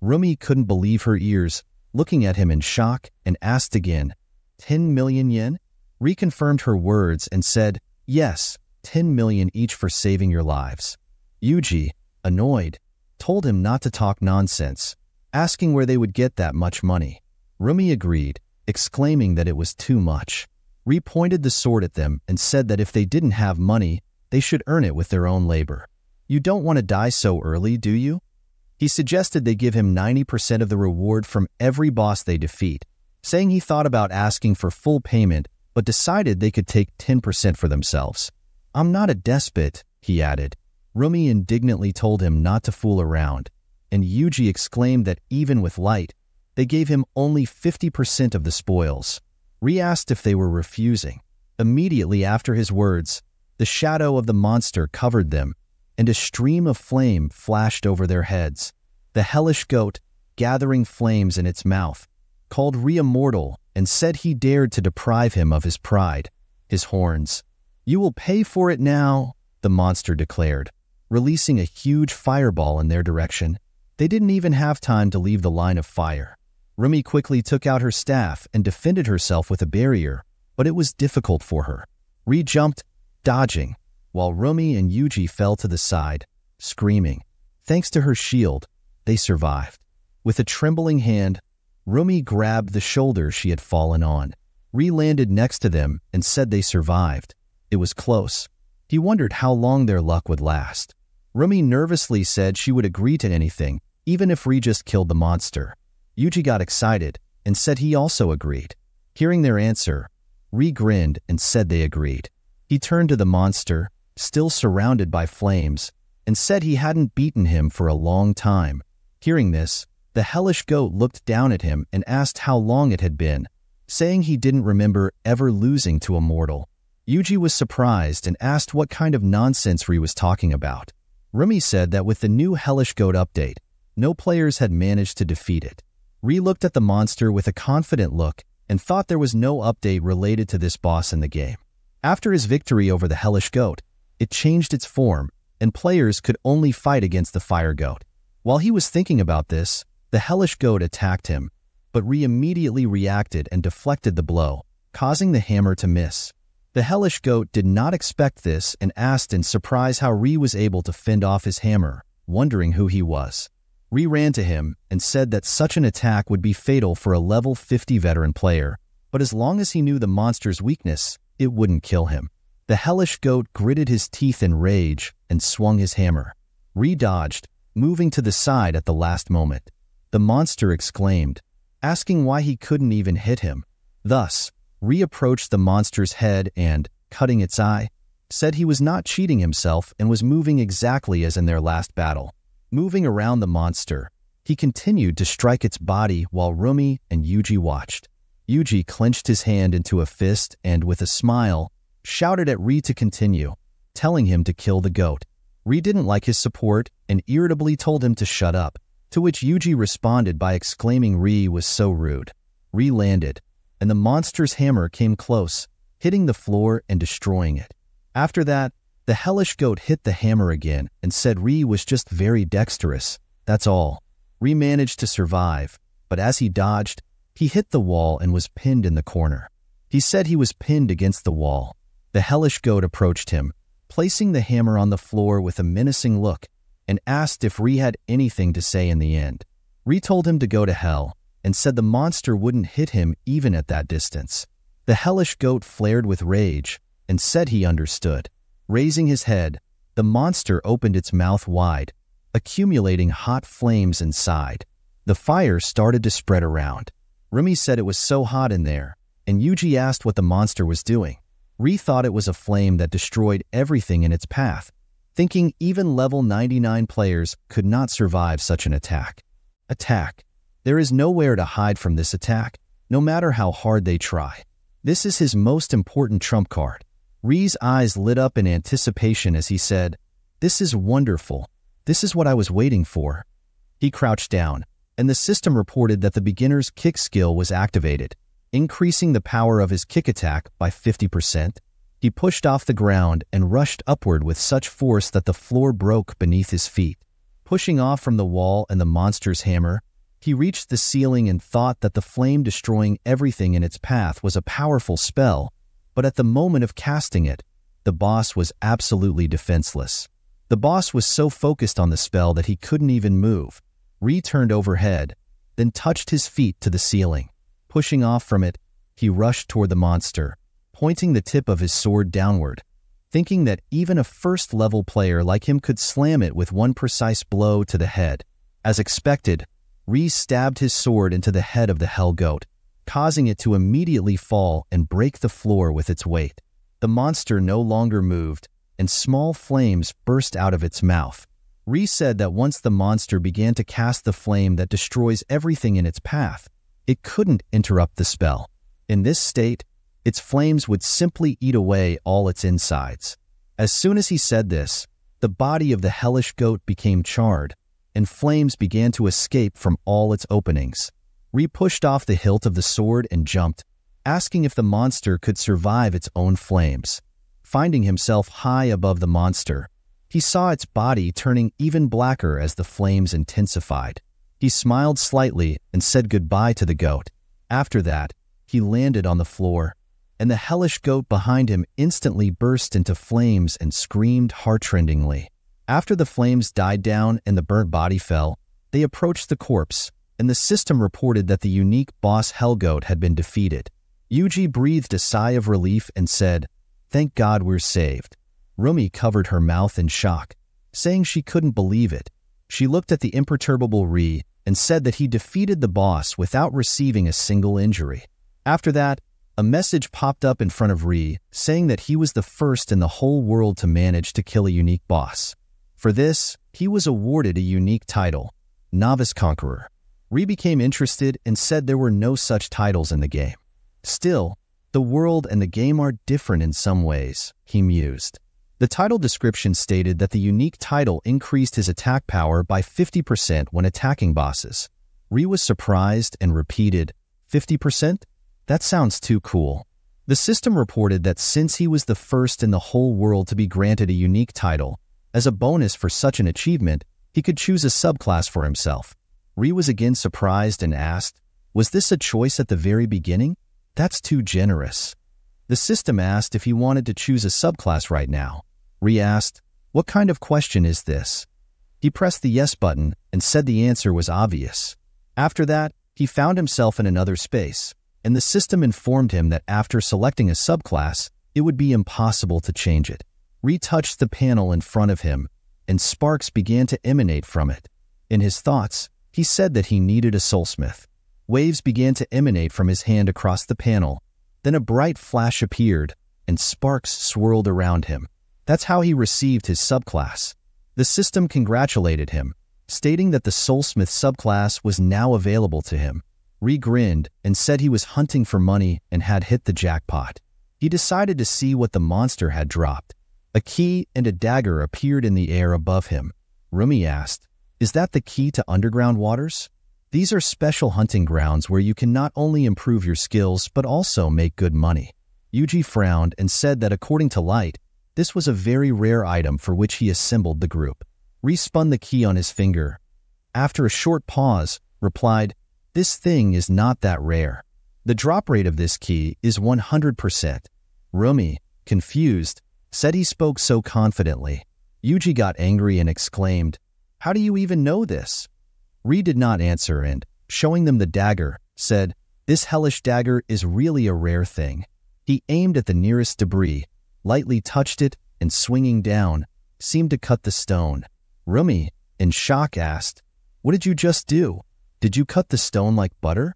Rumi couldn't believe her ears, looking at him in shock, and asked again, 10 million yen? Rei confirmed her words and said, Yes, 10 million each for saving your lives. Yuji, annoyed, told him not to talk nonsense, asking where they would get that much money. Rumi agreed, exclaiming that it was too much. Rei pointed the sword at them and said that if they didn't have money, they should earn it with their own labor. You don't want to die so early, do you? He suggested they give him 90% of the reward from every boss they defeat, saying he thought about asking for full payment but decided they could take 10% for themselves. I'm not a despot, he added. Rumi indignantly told him not to fool around, and Yuji exclaimed that even with Light, they gave him only 50% of the spoils. Rei asked if they were refusing. Immediately after his words, the shadow of the monster covered them, and a stream of flame flashed over their heads. The hellish goat, gathering flames in its mouth, called Rei immortal and said he dared to deprive him of his pride, his horns. You will pay for it now, the monster declared, releasing a huge fireball in their direction. They didn't even have time to leave the line of fire. Rumi quickly took out her staff and defended herself with a barrier, but it was difficult for her. Rei jumped, dodging, while Rumi and Yuji fell to the side, screaming. Thanks to her shield, they survived. With a trembling hand, Rumi grabbed the shoulder she had fallen on, re-landed next to them, and said they survived. It was close. He wondered how long their luck would last. Rumi nervously said she would agree to anything, even if Regis killed the monster. Yuji got excited and said he also agreed. Hearing their answer, Rei grinned and said they agreed. He turned to the monster, still surrounded by flames, and said he hadn't beaten him for a long time. Hearing this, the hellish goat looked down at him and asked how long it had been, saying he didn't remember ever losing to a mortal. Yuji was surprised and asked what kind of nonsense Rei was talking about. Rumi said that with the new hellish goat update, no players had managed to defeat it. Rei looked at the monster with a confident look and thought there was no update related to this boss in the game. After his victory over the hellish goat, it changed its form, and players could only fight against the fire goat. While he was thinking about this, the hellish goat attacked him, but Rei immediately reacted and deflected the blow, causing the hammer to miss. The hellish goat did not expect this and asked in surprise how Rei was able to fend off his hammer, wondering who he was. Rei ran to him and said that such an attack would be fatal for a level 50 veteran player, but as long as he knew the monster's weakness, it wouldn't kill him. The hellish goat gritted his teeth in rage and swung his hammer. Rei dodged, moving to the side at the last moment. The monster exclaimed, asking why he couldn't even hit him. Thus, Rei approached the monster's head and, cutting its eye, said he was not cheating himself and was moving exactly as in their last battle. Moving around the monster, he continued to strike its body while Rumi and Yuji watched. Yuji clenched his hand into a fist and, with a smile, shouted at Rei to continue, telling him to kill the goat. Rei didn't like his support and irritably told him to shut up, to which Yuji responded by exclaiming Rei was so rude. Rei landed, and the monster's hammer came close, hitting the floor and destroying it. After that, the hellish goat hit the hammer again and said Rei was just very dexterous, that's all. Rei managed to survive, but as he dodged, he hit the wall and was pinned in the corner. He said he was pinned against the wall. The hellish goat approached him, placing the hammer on the floor with a menacing look, and asked if Rei had anything to say in the end. Rei told him to go to hell, and said the monster wouldn't hit him even at that distance. The hellish goat flared with rage, and said he understood. Raising his head, the monster opened its mouth wide, accumulating hot flames inside. The fire started to spread around. Rumi said it was so hot in there, and Yuji asked what the monster was doing. Rei thought it was a flame that destroyed everything in its path, thinking even level 99 players could not survive such an attack. There is nowhere to hide from this attack, no matter how hard they try. This is his most important trump card. Rei's eyes lit up in anticipation as he said, "This is wonderful. This is what I was waiting for." He crouched down, and the system reported that the beginner's kick skill was activated, increasing the power of his kick attack by 50%. He pushed off the ground and rushed upward with such force that the floor broke beneath his feet. Pushing off from the wall and the monster's hammer, he reached the ceiling and thought that the flame destroying everything in its path was a powerful spell, but at the moment of casting it, the boss was absolutely defenseless. The boss was so focused on the spell that he couldn't even move. Rei turned overhead, then touched his feet to the ceiling. Pushing off from it, he rushed toward the monster, pointing the tip of his sword downward, thinking that even a first-level player like him could slam it with one precise blow to the head. As expected, Rei stabbed his sword into the head of the hell goat, causing it to immediately fall and break the floor with its weight. The monster no longer moved, and small flames burst out of its mouth. Rei said that once the monster began to cast the flame that destroys everything in its path, it couldn't interrupt the spell. In this state, its flames would simply eat away all its insides. As soon as he said this, the body of the hellish goat became charred, and flames began to escape from all its openings. Rei pushed off the hilt of the sword and jumped, asking if the monster could survive its own flames. Finding himself high above the monster, he saw its body turning even blacker as the flames intensified. He smiled slightly and said goodbye to the goat. After that, he landed on the floor, and the hellish goat behind him instantly burst into flames and screamed heartrendingly. After the flames died down and the burnt body fell, they approached the corpse, and the system reported that the unique boss Hellgoat had been defeated. Yuji breathed a sigh of relief and said, "Thank God we're saved." Rumi covered her mouth in shock, saying she couldn't believe it. She looked at the imperturbable Rei and said that he defeated the boss without receiving a single injury. After that, a message popped up in front of Rei saying that he was the first in the whole world to manage to kill a unique boss. For this, he was awarded a unique title, Novice Conqueror. Rei became interested and said there were no such titles in the game. Still, the world and the game are different in some ways, he mused. The title description stated that the unique title increased his attack power by 50% when attacking bosses. Rei was surprised and repeated, 50%? That sounds too cool. The system reported that since he was the first in the whole world to be granted a unique title, as a bonus for such an achievement, he could choose a subclass for himself. Rei was again surprised and asked, "Was this a choice at the very beginning? That's too generous." The system asked if he wanted to choose a subclass right now. Rei asked, "What kind of question is this?" He pressed the yes button and said the answer was obvious. After that, he found himself in another space, and the system informed him that after selecting a subclass, it would be impossible to change it. Rei touched the panel in front of him, and sparks began to emanate from it. In his thoughts, he said that he needed a soulsmith. Waves began to emanate from his hand across the panel, then a bright flash appeared, and sparks swirled around him. That's how he received his subclass. The system congratulated him, stating that the Soulsmith subclass was now available to him. Rei grinned and said he was hunting for money and had hit the jackpot. He decided to see what the monster had dropped. A key and a dagger appeared in the air above him. Rumi asked, "Is that the key to underground waters? These are special hunting grounds where you can not only improve your skills but also make good money." Yuji frowned and said that according to Light, this was a very rare item for which he assembled the group. Rei spun the key on his finger. After a short pause, replied, "This thing is not that rare. The drop rate of this key is 100%. Rumi, confused, said he spoke so confidently. Yuji got angry and exclaimed, "How do you even know this?" Rei did not answer and, showing them the dagger, said, "This hellish dagger is really a rare thing." He aimed at the nearest debris, lightly touched it, and swinging down, seemed to cut the stone. Rumi, in shock, asked, "What did you just do? Did you cut the stone like butter?"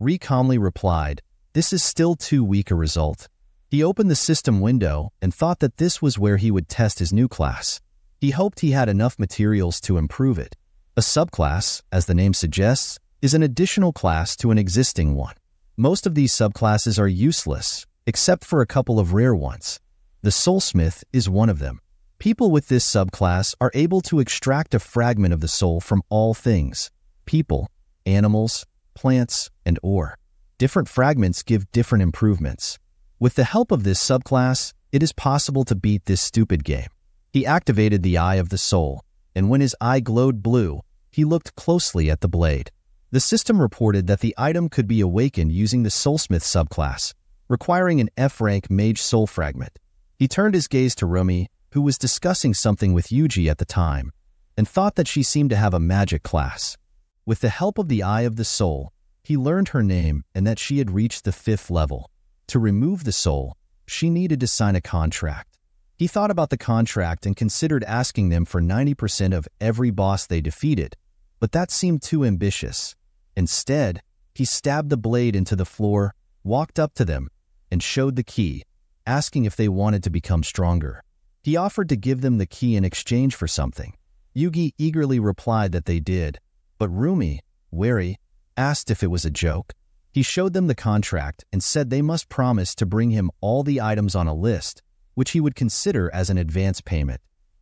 Rei calmly replied, "This is still too weak a result." He opened the system window and thought that this was where he would test his new class. He hoped he had enough materials to improve it. A subclass, as the name suggests, is an additional class to an existing one. Most of these subclasses are useless, except for a couple of rare ones. The Soulsmith is one of them. People with this subclass are able to extract a fragment of the soul from all things, people, animals, plants, and ore. Different fragments give different improvements. With the help of this subclass, it is possible to beat this stupid game. He activated the Eye of the Soul, and when his eye glowed blue, he looked closely at the blade. The system reported that the item could be awakened using the Soulsmith subclass, requiring an F-rank mage soul fragment. He turned his gaze to Rumi, who was discussing something with Yuji at the time, and thought that she seemed to have a magic class. With the help of the Eye of the Soul, he learned her name and that she had reached the 5th level. To remove the soul, she needed to sign a contract. He thought about the contract and considered asking them for 90% of every boss they defeated, but that seemed too ambitious. Instead, he stabbed the blade into the floor, walked up to them, and showed the key, asking if they wanted to become stronger. He offered to give them the key in exchange for something. Yugi eagerly replied that they did, but Rumi, wary, asked if it was a joke. He showed them the contract and said they must promise to bring him all the items on a list, which he would consider as an advance payment.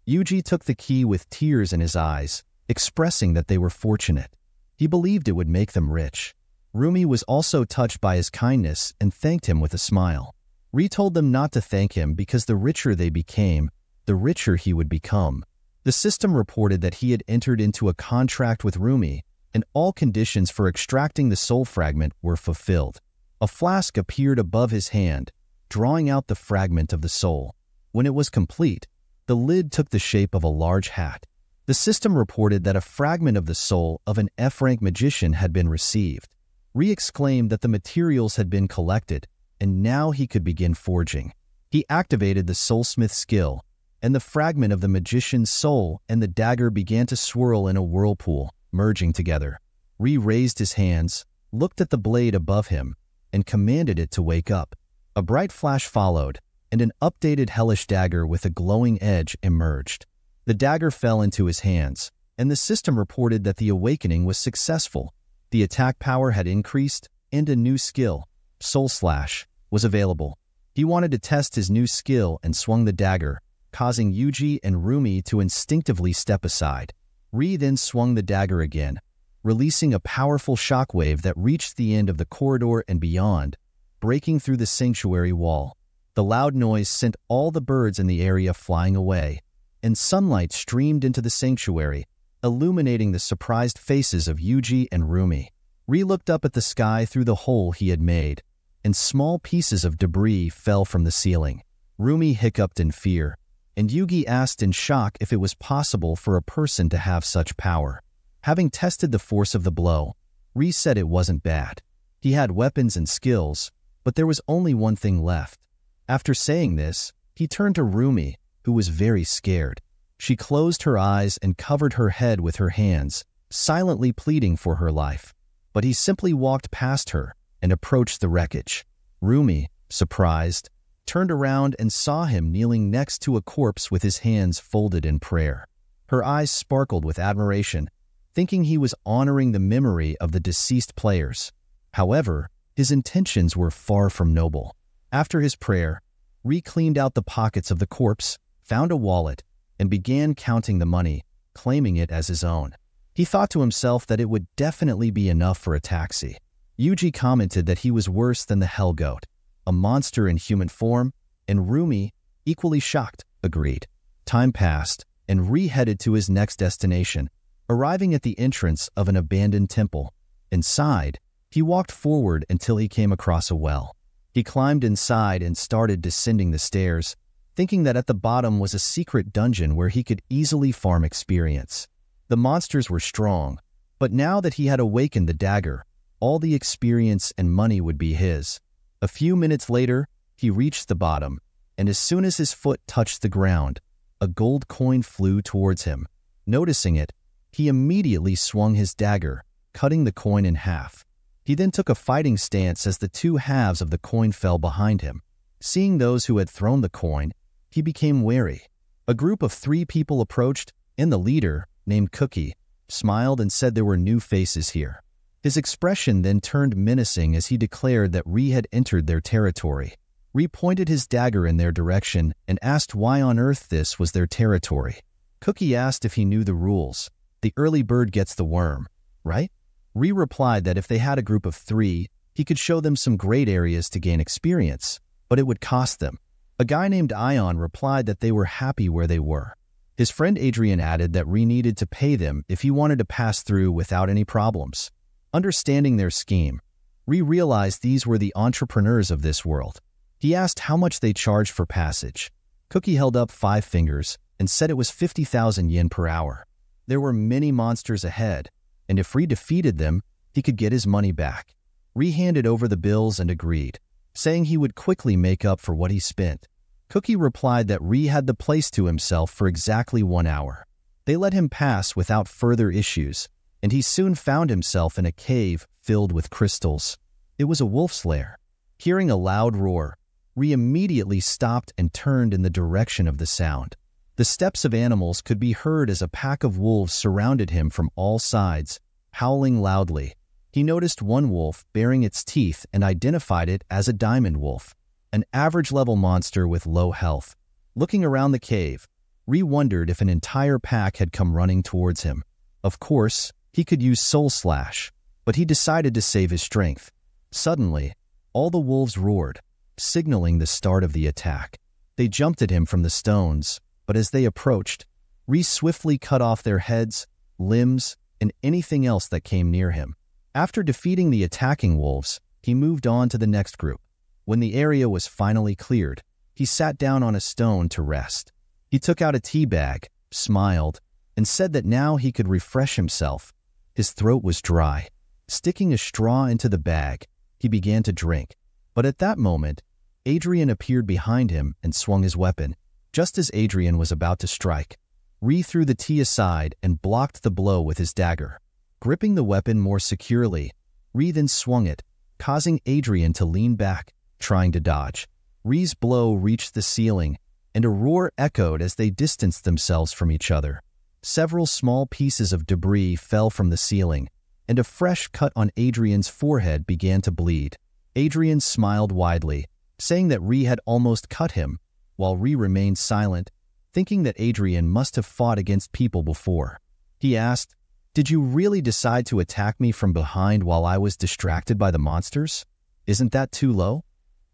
Yuji took the key with tears in his eyes, expressing that they were fortunate. He believed it would make them rich. Rumi was also touched by his kindness and thanked him with a smile. Rei told them not to thank him because the richer they became, the richer he would become. The system reported that he had entered into a contract with Rumi, and all conditions for extracting the soul fragment were fulfilled. A flask appeared above his hand, drawing out the fragment of the soul. When it was complete, the lid took the shape of a large hat. The system reported that a fragment of the soul of an F-rank magician had been received. Rei exclaimed that the materials had been collected, and now he could begin forging. He activated the Soulsmith skill, and the fragment of the magician's soul and the dagger began to swirl in a whirlpool, merging together. Rei raised his hands, looked at the blade above him, and commanded it to wake up. A bright flash followed, and an updated hellish dagger with a glowing edge emerged. The dagger fell into his hands, and the system reported that the awakening was successful. The attack power had increased, and a new skill, Soul Slash, was available. He wanted to test his new skill and swung the dagger, causing Yuji and Rumi to instinctively step aside. Rei then swung the dagger again, releasing a powerful shockwave that reached the end of the corridor and beyond, breaking through the sanctuary wall. The loud noise sent all the birds in the area flying away, and sunlight streamed into the sanctuary, illuminating the surprised faces of Yuji and Rumi. Rei looked up at the sky through the hole he had made, and small pieces of debris fell from the ceiling. Rumi hiccuped in fear, and Yuji asked in shock if it was possible for a person to have such power. Having tested the force of the blow, Rei said it wasn't bad. He had weapons and skills, but there was only one thing left. After saying this, he turned to Rumi, who was very scared. She closed her eyes and covered her head with her hands, silently pleading for her life. But he simply walked past her and approached the wreckage. Rumi, surprised, turned around and saw him kneeling next to a corpse with his hands folded in prayer. Her eyes sparkled with admiration, thinking he was honoring the memory of the deceased players. However, his intentions were far from noble. After his prayer, Rei cleaned out the pockets of the corpse, found a wallet, and began counting the money, claiming it as his own. He thought to himself that it would definitely be enough for a taxi. Yuji commented that he was worse than the Hellgoat, a monster in human form, and Rumi, equally shocked, agreed. Time passed, and Rei headed to his next destination, arriving at the entrance of an abandoned temple. Inside, he walked forward until he came across a well. He climbed inside and started descending the stairs, thinking that at the bottom was a secret dungeon where he could easily farm experience. The monsters were strong, but now that he had awakened the dagger, all the experience and money would be his. A few minutes later, he reached the bottom, and as soon as his foot touched the ground, a gold coin flew towards him. Noticing it, he immediately swung his dagger, cutting the coin in half. He then took a fighting stance as the two halves of the coin fell behind him. Seeing those who had thrown the coin, he became wary. A group of 3 people approached, and the leader, named Kuki, smiled and said there were new faces here. His expression then turned menacing as he declared that Rei had entered their territory. Rei pointed his dagger in their direction and asked why on earth this was their territory. Kuki asked if he knew the rules. The early bird gets the worm, right? Rei replied that if they had a group of 3, he could show them some great areas to gain experience, but it would cost them. A guy named Ion replied that they were happy where they were. His friend Adrian added that Rei needed to pay them if he wanted to pass through without any problems. Understanding their scheme, Rei realized these were the entrepreneurs of this world. He asked how much they charged for passage. Kuki held up 5 fingers and said it was 50,000 yen per hour. There were many monsters ahead, and if Rei defeated them, he could get his money back. Rei handed over the bills and agreed, saying he would quickly make up for what he spent. Kuki replied that Rei had the place to himself for exactly 1 hour. They let him pass without further issues, and he soon found himself in a cave filled with crystals. It was a wolf's lair. Hearing a loud roar, Rei immediately stopped and turned in the direction of the sound. The steps of animals could be heard as a pack of wolves surrounded him from all sides, howling loudly. He noticed one wolf baring its teeth and identified it as a diamond wolf, an average-level monster with low health. Looking around the cave, Rei wondered if an entire pack had come running towards him. Of course, he could use Soul Slash, but he decided to save his strength. Suddenly, all the wolves roared, signaling the start of the attack. They jumped at him from the stones, but as they approached, Rei swiftly cut off their heads, limbs, and anything else that came near him. After defeating the attacking wolves, he moved on to the next group. When the area was finally cleared, he sat down on a stone to rest. He took out a tea bag, smiled, and said that now he could refresh himself. His throat was dry. Sticking a straw into the bag, he began to drink. But at that moment, Adrian appeared behind him and swung his weapon. Just as Adrian was about to strike, Rei threw the tea aside and blocked the blow with his dagger. Gripping the weapon more securely, Rei then swung it, causing Adrian to lean back, trying to dodge. Rei's blow reached the ceiling, and a roar echoed as they distanced themselves from each other. Several small pieces of debris fell from the ceiling, and a fresh cut on Adrian's forehead began to bleed. Adrian smiled widely, saying that Rei had almost cut him, while Rei remained silent, thinking that Adrian must have fought against people before. He asked, "Did you really decide to attack me from behind while I was distracted by the monsters? Isn't that too low?"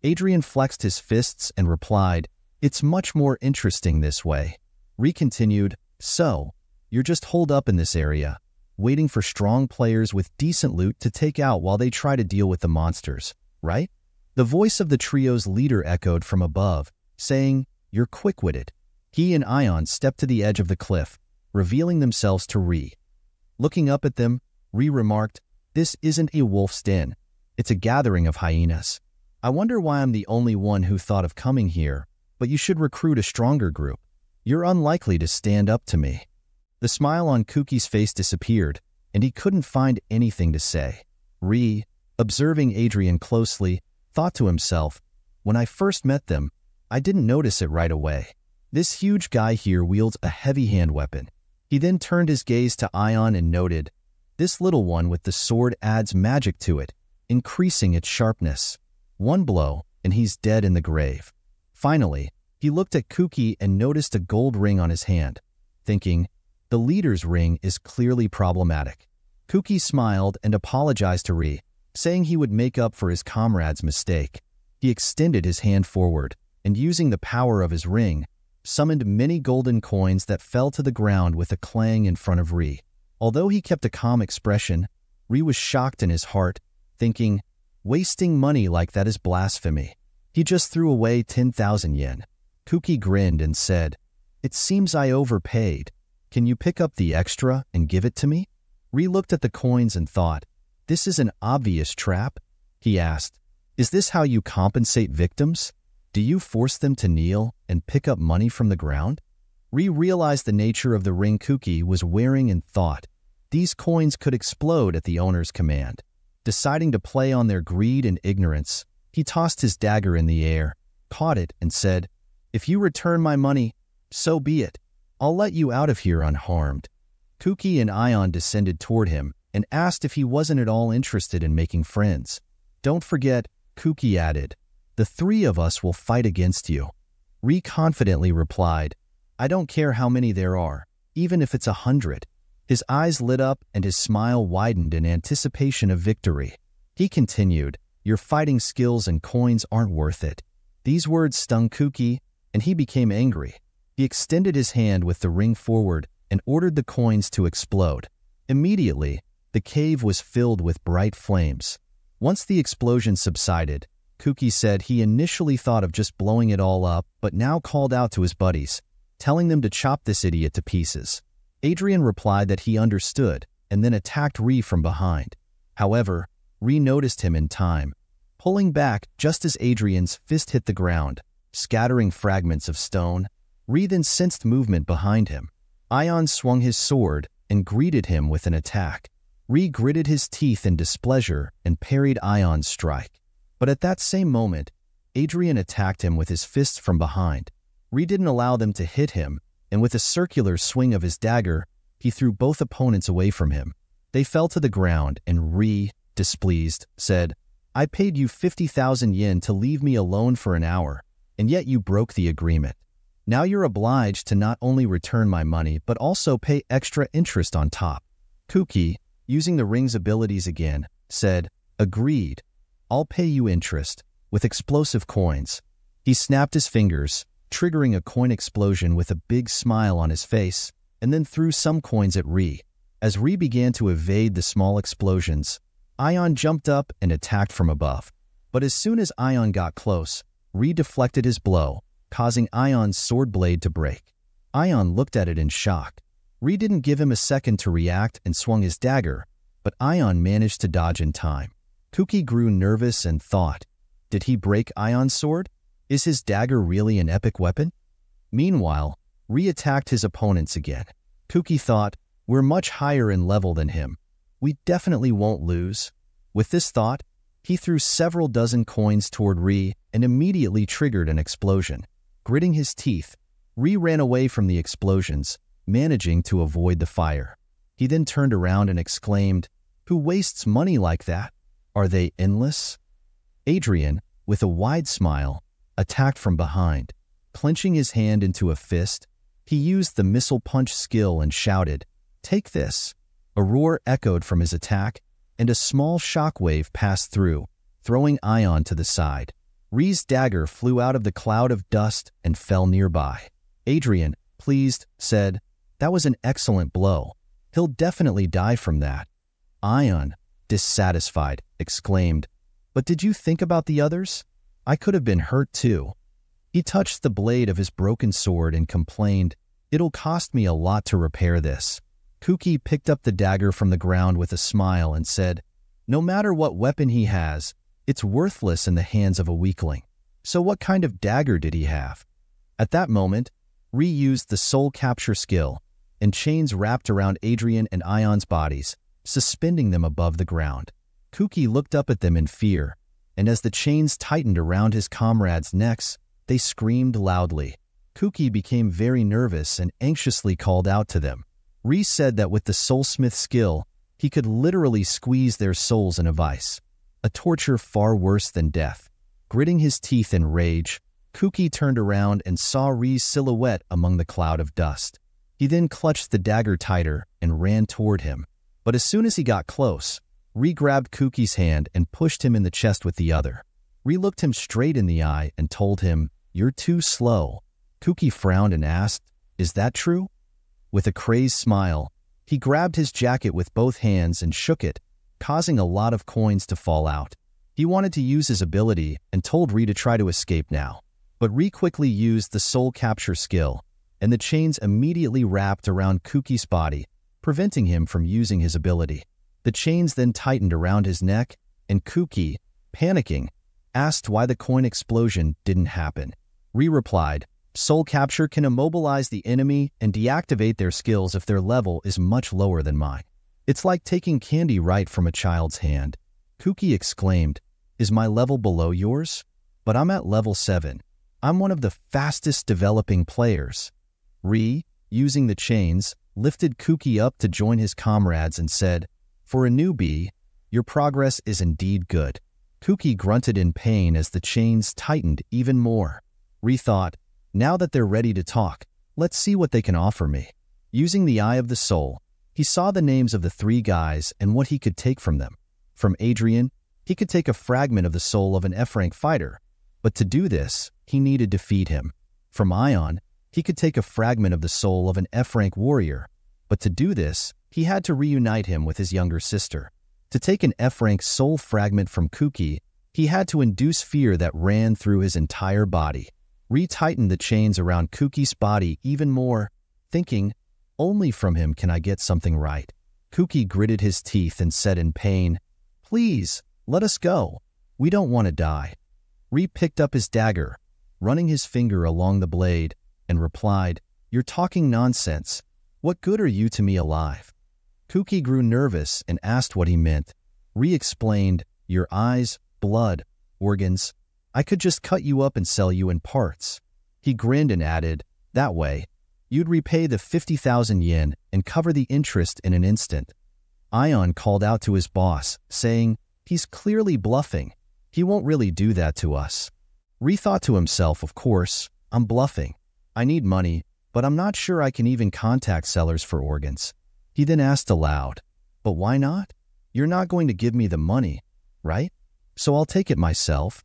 Adrian flexed his fists and replied, "It's much more interesting this way." Rei continued, "So, you're just holed up in this area, waiting for strong players with decent loot to take out while they try to deal with the monsters, right?" The voice of the trio's leader echoed from above, saying, "You're quick-witted." He and Ion stepped to the edge of the cliff, revealing themselves to Rei. Looking up at them, Rei remarked, "This isn't a wolf's den. It's a gathering of hyenas. I wonder why I'm the only one who thought of coming here, but you should recruit a stronger group. You're unlikely to stand up to me." The smile on Kuki's face disappeared, and he couldn't find anything to say. Rei, observing Adrian closely, thought to himself, "When I first met them, I didn't notice it right away. This huge guy here wields a heavy hand weapon." He then turned his gaze to Ion and noted, "This little one with the sword adds magic to it, increasing its sharpness. One blow, and he's dead in the grave." Finally, he looked at Kuki and noticed a gold ring on his hand, thinking, "The leader's ring is clearly problematic." Kuki smiled and apologized to Rei, saying he would make up for his comrade's mistake. He extended his hand forward, and using the power of his ring, summoned many golden coins that fell to the ground with a clang in front of Rei. Although he kept a calm expression, Rei was shocked in his heart, thinking, "Wasting money like that is blasphemy. He just threw away 10,000 yen. Kuki grinned and said, "It seems I overpaid. Can you pick up the extra and give it to me?" Rei looked at the coins and thought, "This is an obvious trap." He asked, "Is this how you compensate victims? Do you force them to kneel and pick up money from the ground?" Rei realized the nature of the ring Kuki was wearing and thought, "These coins could explode at the owner's command." Deciding to play on their greed and ignorance, he tossed his dagger in the air, caught it, and said, "If you return my money, so be it. I'll let you out of here unharmed." Kuki and Ion descended toward him and asked if he wasn't at all interested in making friends. "Don't forget," Kuki added, "the three of us will fight against you." Rei confidently replied, "I don't care how many there are, even if it's 100. His eyes lit up and his smile widened in anticipation of victory. He continued, "Your fighting skills and coins aren't worth it." These words stung Kuki, and he became angry. He extended his hand with the ring forward and ordered the coins to explode. Immediately, the cave was filled with bright flames. Once the explosion subsided, Kuki said he initially thought of just blowing it all up, but now called out to his buddies, telling them to chop this idiot to pieces. Adrian replied that he understood, and then attacked Rei from behind. However, Rei noticed him in time, pulling back just as Adrian's fist hit the ground, scattering fragments of stone. Rei then sensed movement behind him. Ion swung his sword and greeted him with an attack. Rei gritted his teeth in displeasure and parried Ion's strike. But at that same moment, Adrian attacked him with his fists from behind. Rei didn't allow them to hit him, and with a circular swing of his dagger, he threw both opponents away from him. They fell to the ground, and Rei, displeased, said, "I paid you 50,000 yen to leave me alone for an hour, and yet you broke the agreement. Now you're obliged to not only return my money but also pay extra interest on top." Kuki, using the ring's abilities again, said, "Agreed. I'll pay you interest with explosive coins." He snapped his fingers, triggering a coin explosion with a big smile on his face, and then threw some coins at Rei. As Rei began to evade the small explosions, Ion jumped up and attacked from above. But as soon as Ion got close, Rei deflected his blow, causing Ion's sword blade to break. Ion looked at it in shock. Rei didn't give him a second to react and swung his dagger, but Ion managed to dodge in time. Kuki grew nervous and thought, did he break Ion's sword? Is his dagger really an epic weapon? Meanwhile, Rei attacked his opponents again. Kuki thought, we're much higher in level than him. We definitely won't lose. With this thought, he threw several dozen coins toward Rei and immediately triggered an explosion. Gritting his teeth, Rei ran away from the explosions, managing to avoid the fire. He then turned around and exclaimed, who wastes money like that? Are they endless? Adrian, with a wide smile, attacked from behind. Clenching his hand into a fist, he used the missile punch skill and shouted, take this. A roar echoed from his attack, and a small shockwave passed through, throwing Ion to the side. Rei's dagger flew out of the cloud of dust and fell nearby. Adrian, pleased, said, that was an excellent blow. He'll definitely die from that. Ion, dissatisfied, exclaimed, but did you think about the others? I could have been hurt too. He touched the blade of his broken sword and complained, it'll cost me a lot to repair this. Kuki picked up the dagger from the ground with a smile and said, no matter what weapon he has, it's worthless in the hands of a weakling. So what kind of dagger did he have? At that moment, Rei used the Soul Capture skill, and chains wrapped around Adrian and Ion's bodies, suspending them above the ground. Kuki looked up at them in fear, and as the chains tightened around his comrades' necks, they screamed loudly. Kuki became very nervous and anxiously called out to them. Rei said that with the Soulsmith skill, he could literally squeeze their souls in a vice, a torture far worse than death. Gritting his teeth in rage, Kuki turned around and saw Rei's silhouette among the cloud of dust. He then clutched the dagger tighter and ran toward him. But as soon as he got close, Rei grabbed Kuki's hand and pushed him in the chest with the other. Rei looked him straight in the eye and told him, "You're too slow." Kuki frowned and asked, "Is that true?" With a crazed smile, he grabbed his jacket with both hands and shook it, causing a lot of coins to fall out. He wanted to use his ability and told Rei to try to escape now. But Rei quickly used the Soul Capture skill, and the chains immediately wrapped around Kuki's body, preventing him from using his ability. The chains then tightened around his neck, and Kuki, panicking, asked why the coin explosion didn't happen. Rei replied, Soul Capture can immobilize the enemy and deactivate their skills if their level is much lower than mine. It's like taking candy right from a child's hand. Kuki exclaimed, is my level below yours? But I'm at level 7. I'm one of the fastest developing players. Rei, using the chains, lifted Kuki up to join his comrades and said, for a newbie, your progress is indeed good. Kuki grunted in pain as the chains tightened even more. Rei thought, now that they're ready to talk, let's see what they can offer me. Using the Eye of the Soul, he saw the names of the three guys and what he could take from them. From Adrian, he could take a fragment of the soul of an F-rank fighter, but to do this, he needed to feed him. From Ion, he could take a fragment of the soul of an F-rank warrior, but to do this, he had to reunite him with his younger sister. To take an F-rank soul fragment from Kuki, he had to induce fear that ran through his entire body. Rei tightened the chains around Kuki's body even more, thinking, only from him can I get something right. Kuki gritted his teeth and said in pain, please, let us go. We don't want to die. Rei picked up his dagger, running his finger along the blade, and replied, you're talking nonsense. What good are you to me alive? Kuki grew nervous and asked what he meant. Rei explained, your eyes, blood, organs. I could just cut you up and sell you in parts. He grinned and added, that way, you'd repay the 50,000 yen and cover the interest in an instant. Ion called out to his boss, saying, he's clearly bluffing. He won't really do that to us. Rei thought to himself, of course, I'm bluffing. I need money, but I'm not sure I can even contact sellers for organs. He then asked aloud, but why not? You're not going to give me the money, right? So I'll take it myself.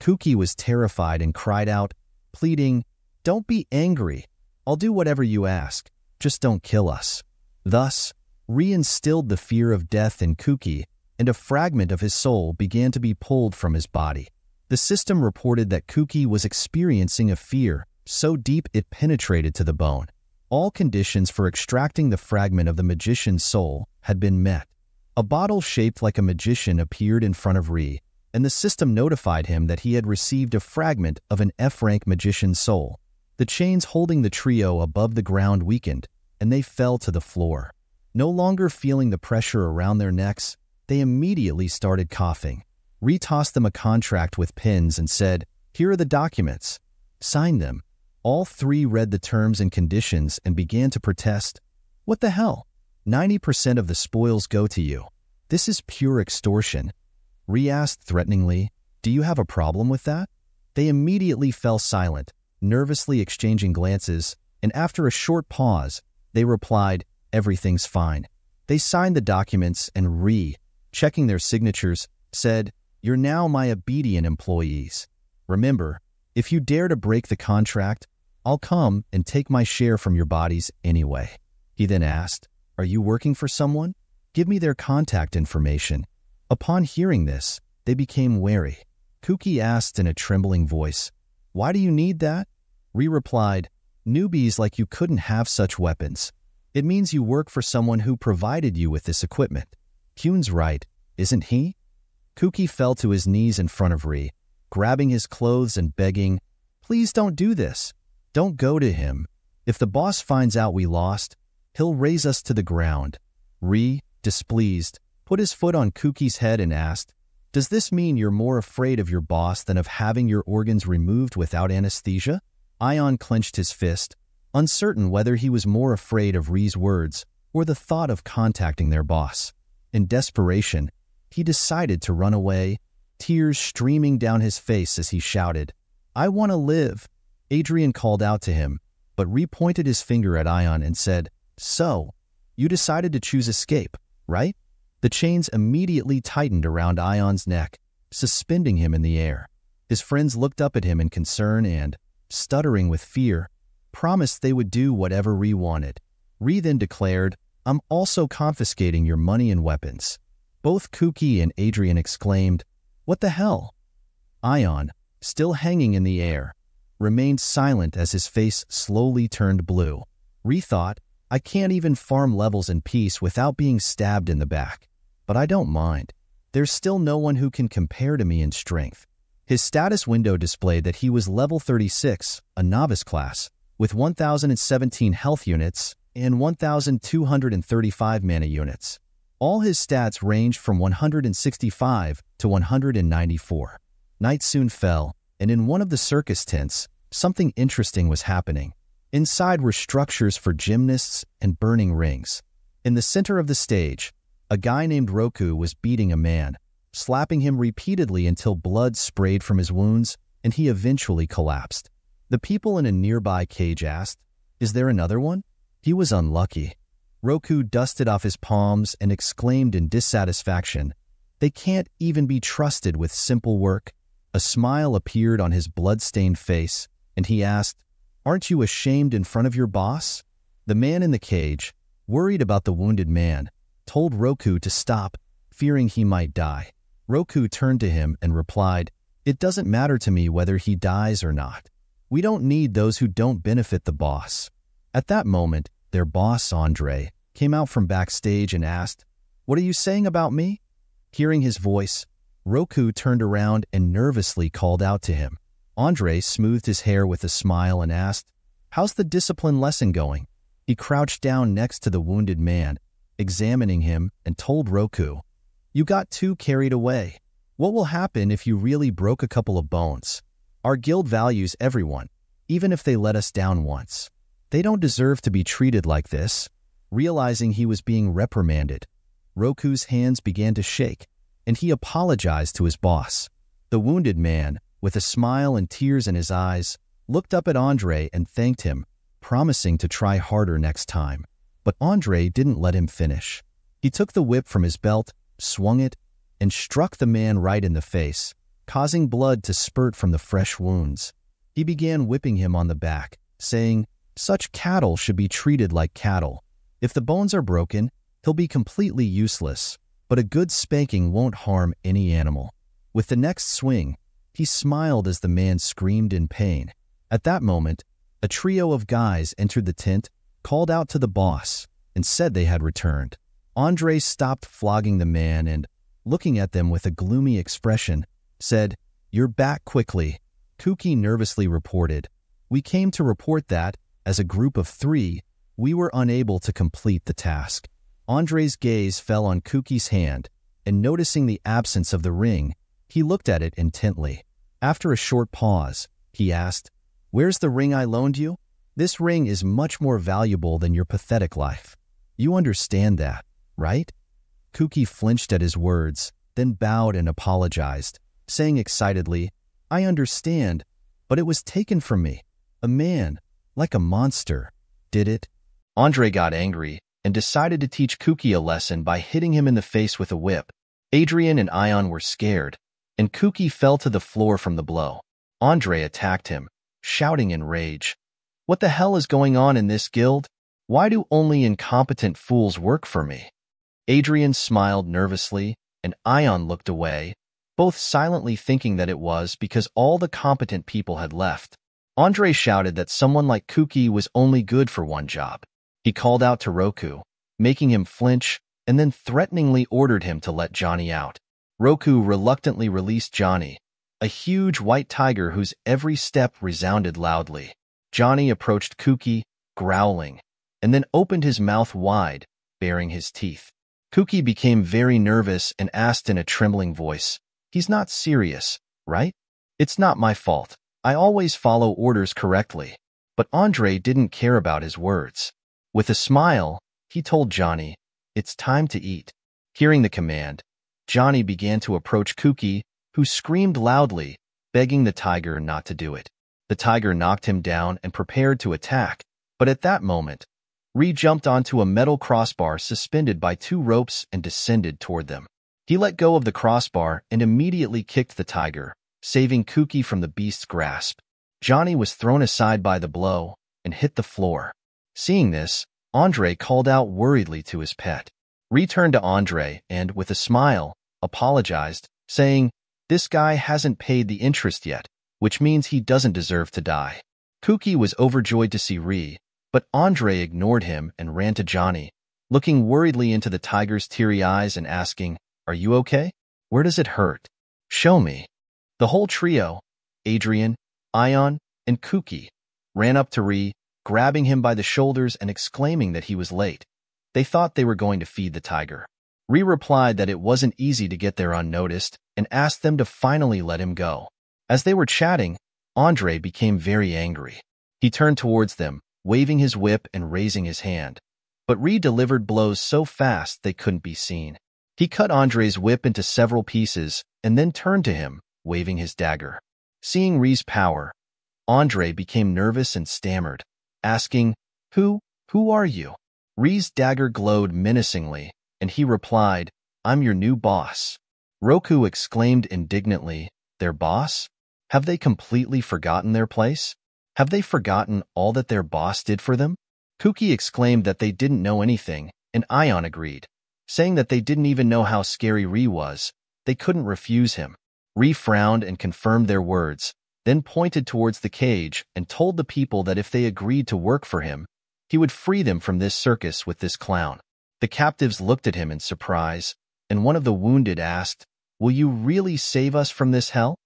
Kuki was terrified and cried out, pleading, don't be angry. I'll do whatever you ask. Just don't kill us. Thus, Rei instilled the fear of death in Kuki, and a fragment of his soul began to be pulled from his body. The system reported that Kuki was experiencing a fear so deep it penetrated to the bone. All conditions for extracting the fragment of the magician's soul had been met. A bottle shaped like a magician appeared in front of Rei, and the system notified him that he had received a fragment of an F-rank magician's soul. The chains holding the trio above the ground weakened, and they fell to the floor. No longer feeling the pressure around their necks, they immediately started coughing. Rei tossed them a contract with pins and said, "Here are the documents. Sign them." All three read the terms and conditions and began to protest. "What the hell? 90% of the spoils go to you. This is pure extortion." Rei asked threateningly, "Do you have a problem with that?" They immediately fell silent, nervously exchanging glances, and after a short pause, they replied, "Everything's fine." They signed the documents and Rei, checking their signatures, said, "You're now my obedient employees. Remember, if you dare to break the contract, I'll come and take my share from your bodies anyway." He then asked, "Are you working for someone? Give me their contact information." Upon hearing this, they became wary. Kuki asked in a trembling voice, "Why do you need that?" Rei replied, "Newbies like you couldn't have such weapons. It means you work for someone who provided you with this equipment. Kuhn's right, isn't he?" Kuki fell to his knees in front of Rei, grabbing his clothes and begging, "Please don't do this. Don't go to him. If the boss finds out we lost, he'll raise us to the ground." Rei, displeased, put his foot on Kuki's head and asked, "Does this mean you're more afraid of your boss than of having your organs removed without anesthesia?" Ion clenched his fist, uncertain whether he was more afraid of Rei's words or the thought of contacting their boss. In desperation, he decided to run away, tears streaming down his face as he shouted, "I want to live!" Adrian called out to him, but Rei pointed his finger at Ion and said, "So, you decided to choose escape, right?" The chains immediately tightened around Ion's neck, suspending him in the air. His friends looked up at him in concern and, stuttering with fear, promised they would do whatever Rei wanted. Rei then declared, "I'm also confiscating your money and weapons." Both Kuki and Adrian exclaimed, "What the hell?" Ion, still hanging in the air, remained silent as his face slowly turned blue. Rei thought, "I can't even farm levels in peace without being stabbed in the back. But I don't mind. There's still no one who can compare to me in strength." His status window displayed that he was level 36, a novice class, with 1,017 health units and 1,235 mana units. All his stats ranged from 165 to 194. Night soon fell, and in one of the circus tents, something interesting was happening. Inside were structures for gymnasts and burning rings. In the center of the stage, a guy named Roku was beating a man, slapping him repeatedly until blood sprayed from his wounds, and he eventually collapsed. The people in a nearby cage asked, "Is there another one? He was unlucky." Roku dusted off his palms and exclaimed in dissatisfaction, "They can't even be trusted with simple work." A smile appeared on his blood-stained face, and he asked, "Aren't you ashamed in front of your boss?" The man in the cage, worried about the wounded man, told Roku to stop, fearing he might die. Roku turned to him and replied, "It doesn't matter to me whether he dies or not. We don't need those who don't benefit the boss." At that moment, their boss, Andre, came out from backstage and asked, "What are you saying about me?" Hearing his voice, Roku turned around and nervously called out to him. Andre smoothed his hair with a smile and asked, "How's the discipline lesson going?" He crouched down next to the wounded man, examining him, and told Roku, "You got too carried away. What will happen if you really broke a couple of bones? Our guild values everyone, even if they let us down once. They don't deserve to be treated like this." Realizing he was being reprimanded, Roku's hands began to shake, and he apologized to his boss. The wounded man, with a smile and tears in his eyes, looked up at Andre and thanked him, promising to try harder next time. But Andre didn't let him finish. He took the whip from his belt, swung it, and struck the man right in the face, causing blood to spurt from the fresh wounds. He began whipping him on the back, saying, "Such cattle should be treated like cattle. If the bones are broken, he'll be completely useless, but a good spanking won't harm any animal." With the next swing, he smiled as the man screamed in pain. At that moment, a trio of guys entered the tent, called out to the boss and said they had returned. Andre stopped flogging the man and, looking at them with a gloomy expression, said, "You're back quickly." Kuki nervously reported, "We came to report that, as a group of 3, we were unable to complete the task." Andre's gaze fell on Kuki's hand, and noticing the absence of the ring, he looked at it intently. After a short pause, he asked, "Where's the ring I loaned you? This ring is much more valuable than your pathetic life. You understand that, right?" Kuki flinched at his words, then bowed and apologized, saying excitedly, "I understand, but it was taken from me. A man, like a monster, did it." Andre got angry and decided to teach Kuki a lesson by hitting him in the face with a whip. Adrian and Ion were scared, and Kuki fell to the floor from the blow. Andre attacked him, shouting in rage, "What the hell is going on in this guild? Why do only incompetent fools work for me?" Adrian smiled nervously, and Ion looked away, both silently thinking that it was because all the competent people had left. Andre shouted that someone like Kuki was only good for one job. He called out to Roku, making him flinch, and then threateningly ordered him to let Johnny out. Roku reluctantly released Johnny, a huge white tiger whose every step resounded loudly. Johnny approached Kuki, growling, and then opened his mouth wide, baring his teeth. Kuki became very nervous and asked in a trembling voice, "He's not serious, right? It's not my fault. I always follow orders correctly." But Andre didn't care about his words. With a smile, he told Johnny, "It's time to eat." Hearing the command, Johnny began to approach Kuki, who screamed loudly, begging the tiger not to do it. The tiger knocked him down and prepared to attack, but at that moment, Rei jumped onto a metal crossbar suspended by 2 ropes and descended toward them. He let go of the crossbar and immediately kicked the tiger, saving Kuki from the beast's grasp. Johnny was thrown aside by the blow and hit the floor. Seeing this, Andre called out worriedly to his pet. Rei turned to Andre and, with a smile, apologized, saying, "This guy hasn't paid the interest yet, which means he doesn't deserve to die." Kuki was overjoyed to see Rei, but Andre ignored him and ran to Johnny, looking worriedly into the tiger's teary eyes and asking, "Are you okay? Where does it hurt? Show me." The whole trio, Adrian, Ion, and Kuki, ran up to Rei, grabbing him by the shoulders and exclaiming that he was late. They thought they were going to feed the tiger. Rei replied that it wasn't easy to get there unnoticed and asked them to finally let him go. As they were chatting, Andre became very angry. He turned towards them, waving his whip and raising his hand. But Rei delivered blows so fast they couldn't be seen. He cut Andre's whip into several pieces and then turned to him, waving his dagger. Seeing Rei's power, Andre became nervous and stammered, asking, Who are you?" Rei's dagger glowed menacingly, and he replied, "I'm your new boss." Roku exclaimed indignantly, "Their boss? Have they completely forgotten their place? Have they forgotten all that their boss did for them?" Kuki exclaimed that they didn't know anything, and Ion agreed, saying that they didn't even know how scary Rei was. They couldn't refuse him. Rei frowned and confirmed their words, then pointed towards the cage and told the people that if they agreed to work for him, he would free them from this circus with this clown. The captives looked at him in surprise, and one of the wounded asked, "Will you really save us from this hell?"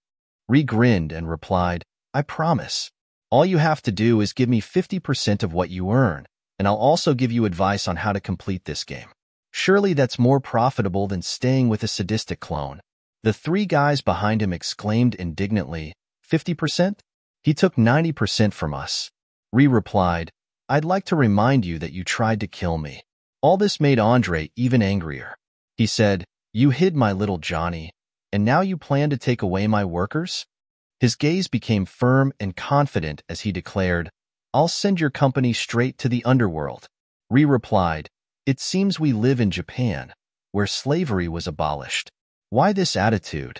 Rei grinned and replied, "I promise. All you have to do is give me 50% of what you earn, and I'll also give you advice on how to complete this game. Surely that's more profitable than staying with a sadistic clone." The 3 guys behind him exclaimed indignantly, 50%? He took 90% from us." Rei replied, "I'd like to remind you that you tried to kill me." All this made Andre even angrier. He said, "You hid my little Johnny, and now you plan to take away my workers?" His gaze became firm and confident as he declared, "I'll send your company straight to the underworld." Rei replied, "It seems we live in Japan, where slavery was abolished. Why this attitude?"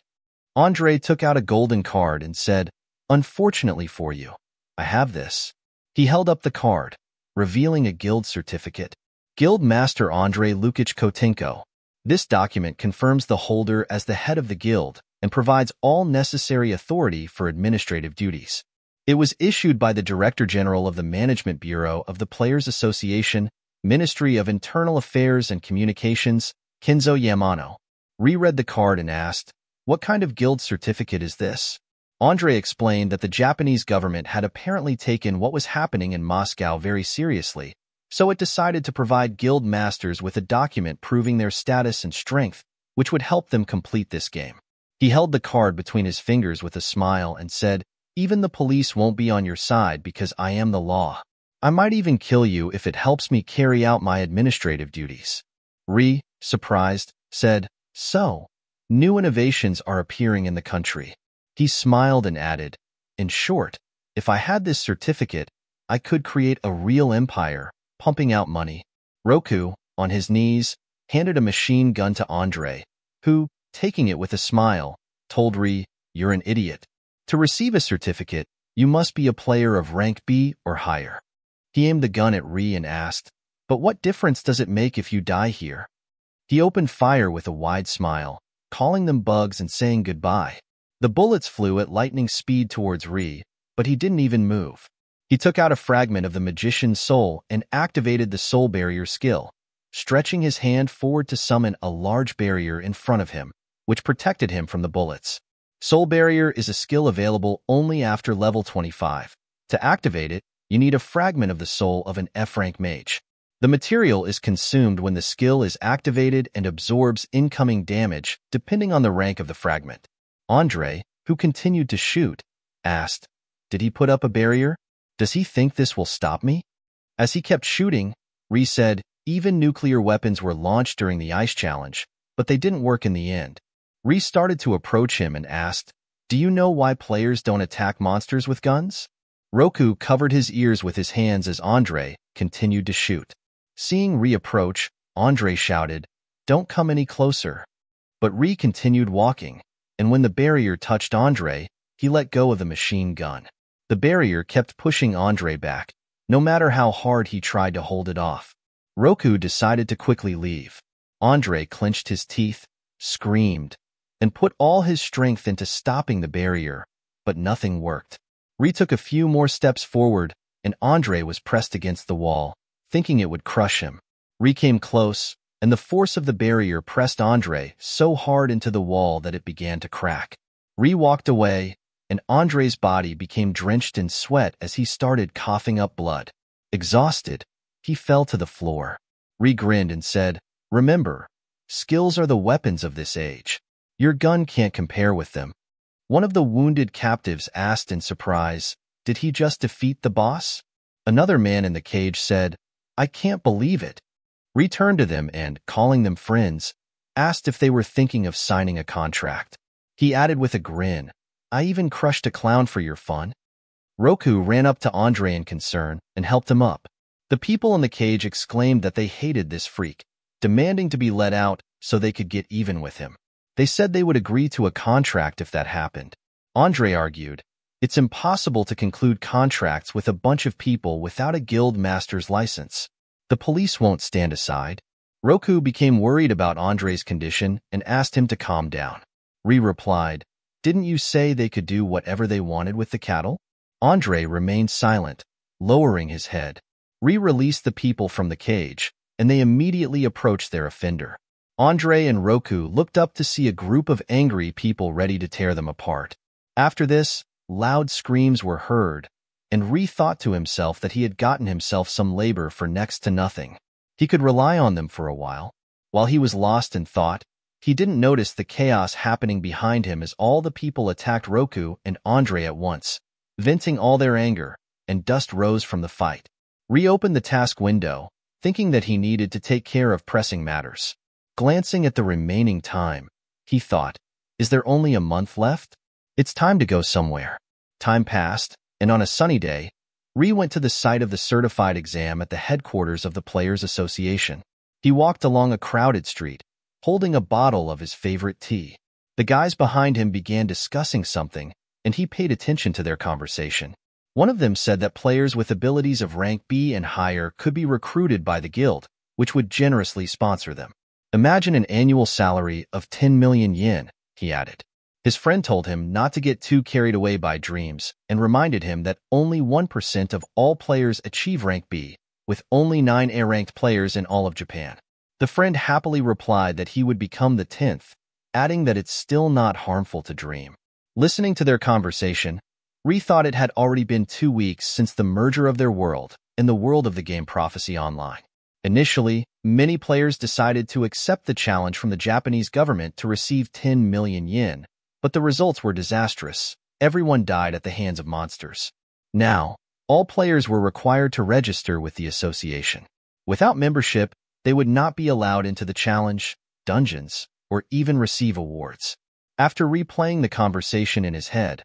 Andre took out a golden card and said, "Unfortunately for you, I have this." He held up the card, revealing a guild certificate. Guild Master Andre Lukic Kotenko. This document confirms the holder as the head of the guild and provides all necessary authority for administrative duties. It was issued by the Director General of the Management Bureau of the Players Association, Ministry of Internal Affairs and Communications, Kenzo Yamano. Reread the card and asked, "What kind of guild certificate is this?" Andre explained that the Japanese government had apparently taken what was happening in Moscow very seriously, so it decided to provide guild masters with a document proving their status and strength, which would help them complete this game. He held the card between his fingers with a smile and said, "Even the police won't be on your side because I am the law. I might even kill you if it helps me carry out my administrative duties." Rei, surprised, said, "So, new innovations are appearing in the country." He smiled and added, "In short, if I had this certificate, I could create a real empire, pumping out money." Roku, on his knees, handed a machine gun to Andre, who, taking it with a smile, told Rei, "You're an idiot. To receive a certificate, you must be a player of rank B or higher." He aimed the gun at Rei and asked, "But what difference does it make if you die here?" He opened fire with a wide smile, calling them bugs and saying goodbye. The bullets flew at lightning speed towards Rei, but he didn't even move. He took out a fragment of the magician's soul and activated the soul barrier skill, stretching his hand forward to summon a large barrier in front of him, which protected him from the bullets. Soul barrier is a skill available only after level 25. To activate it, you need a fragment of the soul of an F-rank mage. The material is consumed when the skill is activated and absorbs incoming damage, depending on the rank of the fragment. Andre, who continued to shoot, asked, "Did he put up a barrier? Does he think this will stop me?" As he kept shooting, Rei said, "Even nuclear weapons were launched during the ice challenge, but they didn't work in the end." Rei started to approach him and asked, "Do you know why players don't attack monsters with guns?" Roku covered his ears with his hands as Andre continued to shoot. Seeing Rei approach, Andre shouted, "Don't come any closer." But Rei continued walking, and when the barrier touched Andre, he let go of the machine gun. The barrier kept pushing Andre back, no matter how hard he tried to hold it off. Roku decided to quickly leave. Andre clenched his teeth, screamed, and put all his strength into stopping the barrier, but nothing worked. Rei took a few more steps forward, and Andre was pressed against the wall, thinking it would crush him. Rei came close, and the force of the barrier pressed Andre so hard into the wall that it began to crack. Rei walked away, and Andre's body became drenched in sweat as he started coughing up blood. Exhausted, he fell to the floor. Rei grinned and said, "Remember, skills are the weapons of this age. Your gun can't compare with them." One of the wounded captives asked in surprise, "Did he just defeat the boss?" Another man in the cage said, "I can't believe it." Rei turned to them and, calling them friends, asked if they were thinking of signing a contract. He added with a grin, "I even crushed a clown for your fun." Roku ran up to Andre in concern and helped him up. The people in the cage exclaimed that they hated this freak, demanding to be let out so they could get even with him. They said they would agree to a contract if that happened. Andre argued, "It's impossible to conclude contracts with a bunch of people without a guild master's license. The police won't stand aside." Roku became worried about Andre's condition and asked him to calm down. Rei replied, "Didn't you say they could do whatever they wanted with the cattle?" Andre remained silent, lowering his head. Rei released the people from the cage, and they immediately approached their offender. Andre and Roku looked up to see a group of angry people ready to tear them apart. After this, loud screams were heard, and Rei thought to himself that he had gotten himself some labor for next to nothing. He could rely on them for a while. While he was lost in thought, he didn't notice the chaos happening behind him as all the people attacked Roku and Andre at once, venting all their anger, and dust rose from the fight. Rei opened the task window, thinking that he needed to take care of pressing matters. Glancing at the remaining time, he thought, "Is there only a month left? It's time to go somewhere." Time passed, and on a sunny day, Rei went to the site of the certified exam at the headquarters of the Players Association. He walked along a crowded street, holding a bottle of his favorite tea. The guys behind him began discussing something, and he paid attention to their conversation. One of them said that players with abilities of rank B and higher could be recruited by the guild, which would generously sponsor them. "Imagine an annual salary of 10 million yen, he added. His friend told him not to get too carried away by dreams and reminded him that only 1% of all players achieve rank B, with only 9 A-ranked players in all of Japan. The friend happily replied that he would become the 10th, adding that it's still not harmful to dream. Listening to their conversation, Rei thought it had already been 2 weeks since the merger of their world and the world of the game Prophecy Online. Initially, many players decided to accept the challenge from the Japanese government to receive 10 million yen, but the results were disastrous. Everyone died at the hands of monsters. Now, all players were required to register with the association. Without membership, they would not be allowed into the challenge, dungeons, or even receive awards. After replaying the conversation in his head,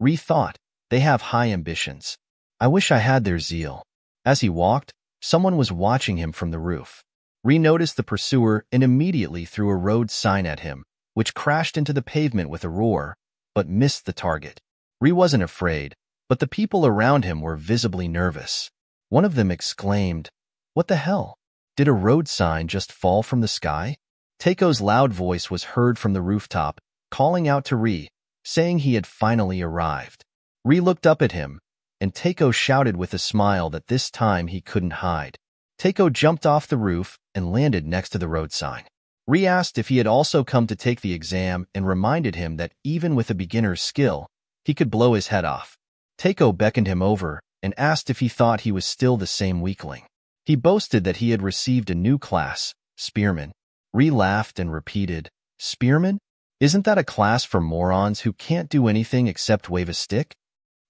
Rei thought, they have high ambitions. I wish I had their zeal. As he walked, someone was watching him from the roof. Rei noticed the pursuer and immediately threw a road sign at him, which crashed into the pavement with a roar, but missed the target. Rei wasn't afraid, but the people around him were visibly nervous. One of them exclaimed, "What the hell? Did a road sign just fall from the sky?" Taiko's loud voice was heard from the rooftop, calling out to Rei, saying he had finally arrived. Rei looked up at him, and Taiko shouted with a smile that this time he couldn't hide. Taiko jumped off the roof and landed next to the road sign. Rei asked if he had also come to take the exam and reminded him that even with a beginner's skill, he could blow his head off. Taiko beckoned him over and asked if he thought he was still the same weakling. He boasted that he had received a new class, Spearman. Rei laughed and repeated, "Spearman? Isn't that a class for morons who can't do anything except wave a stick?"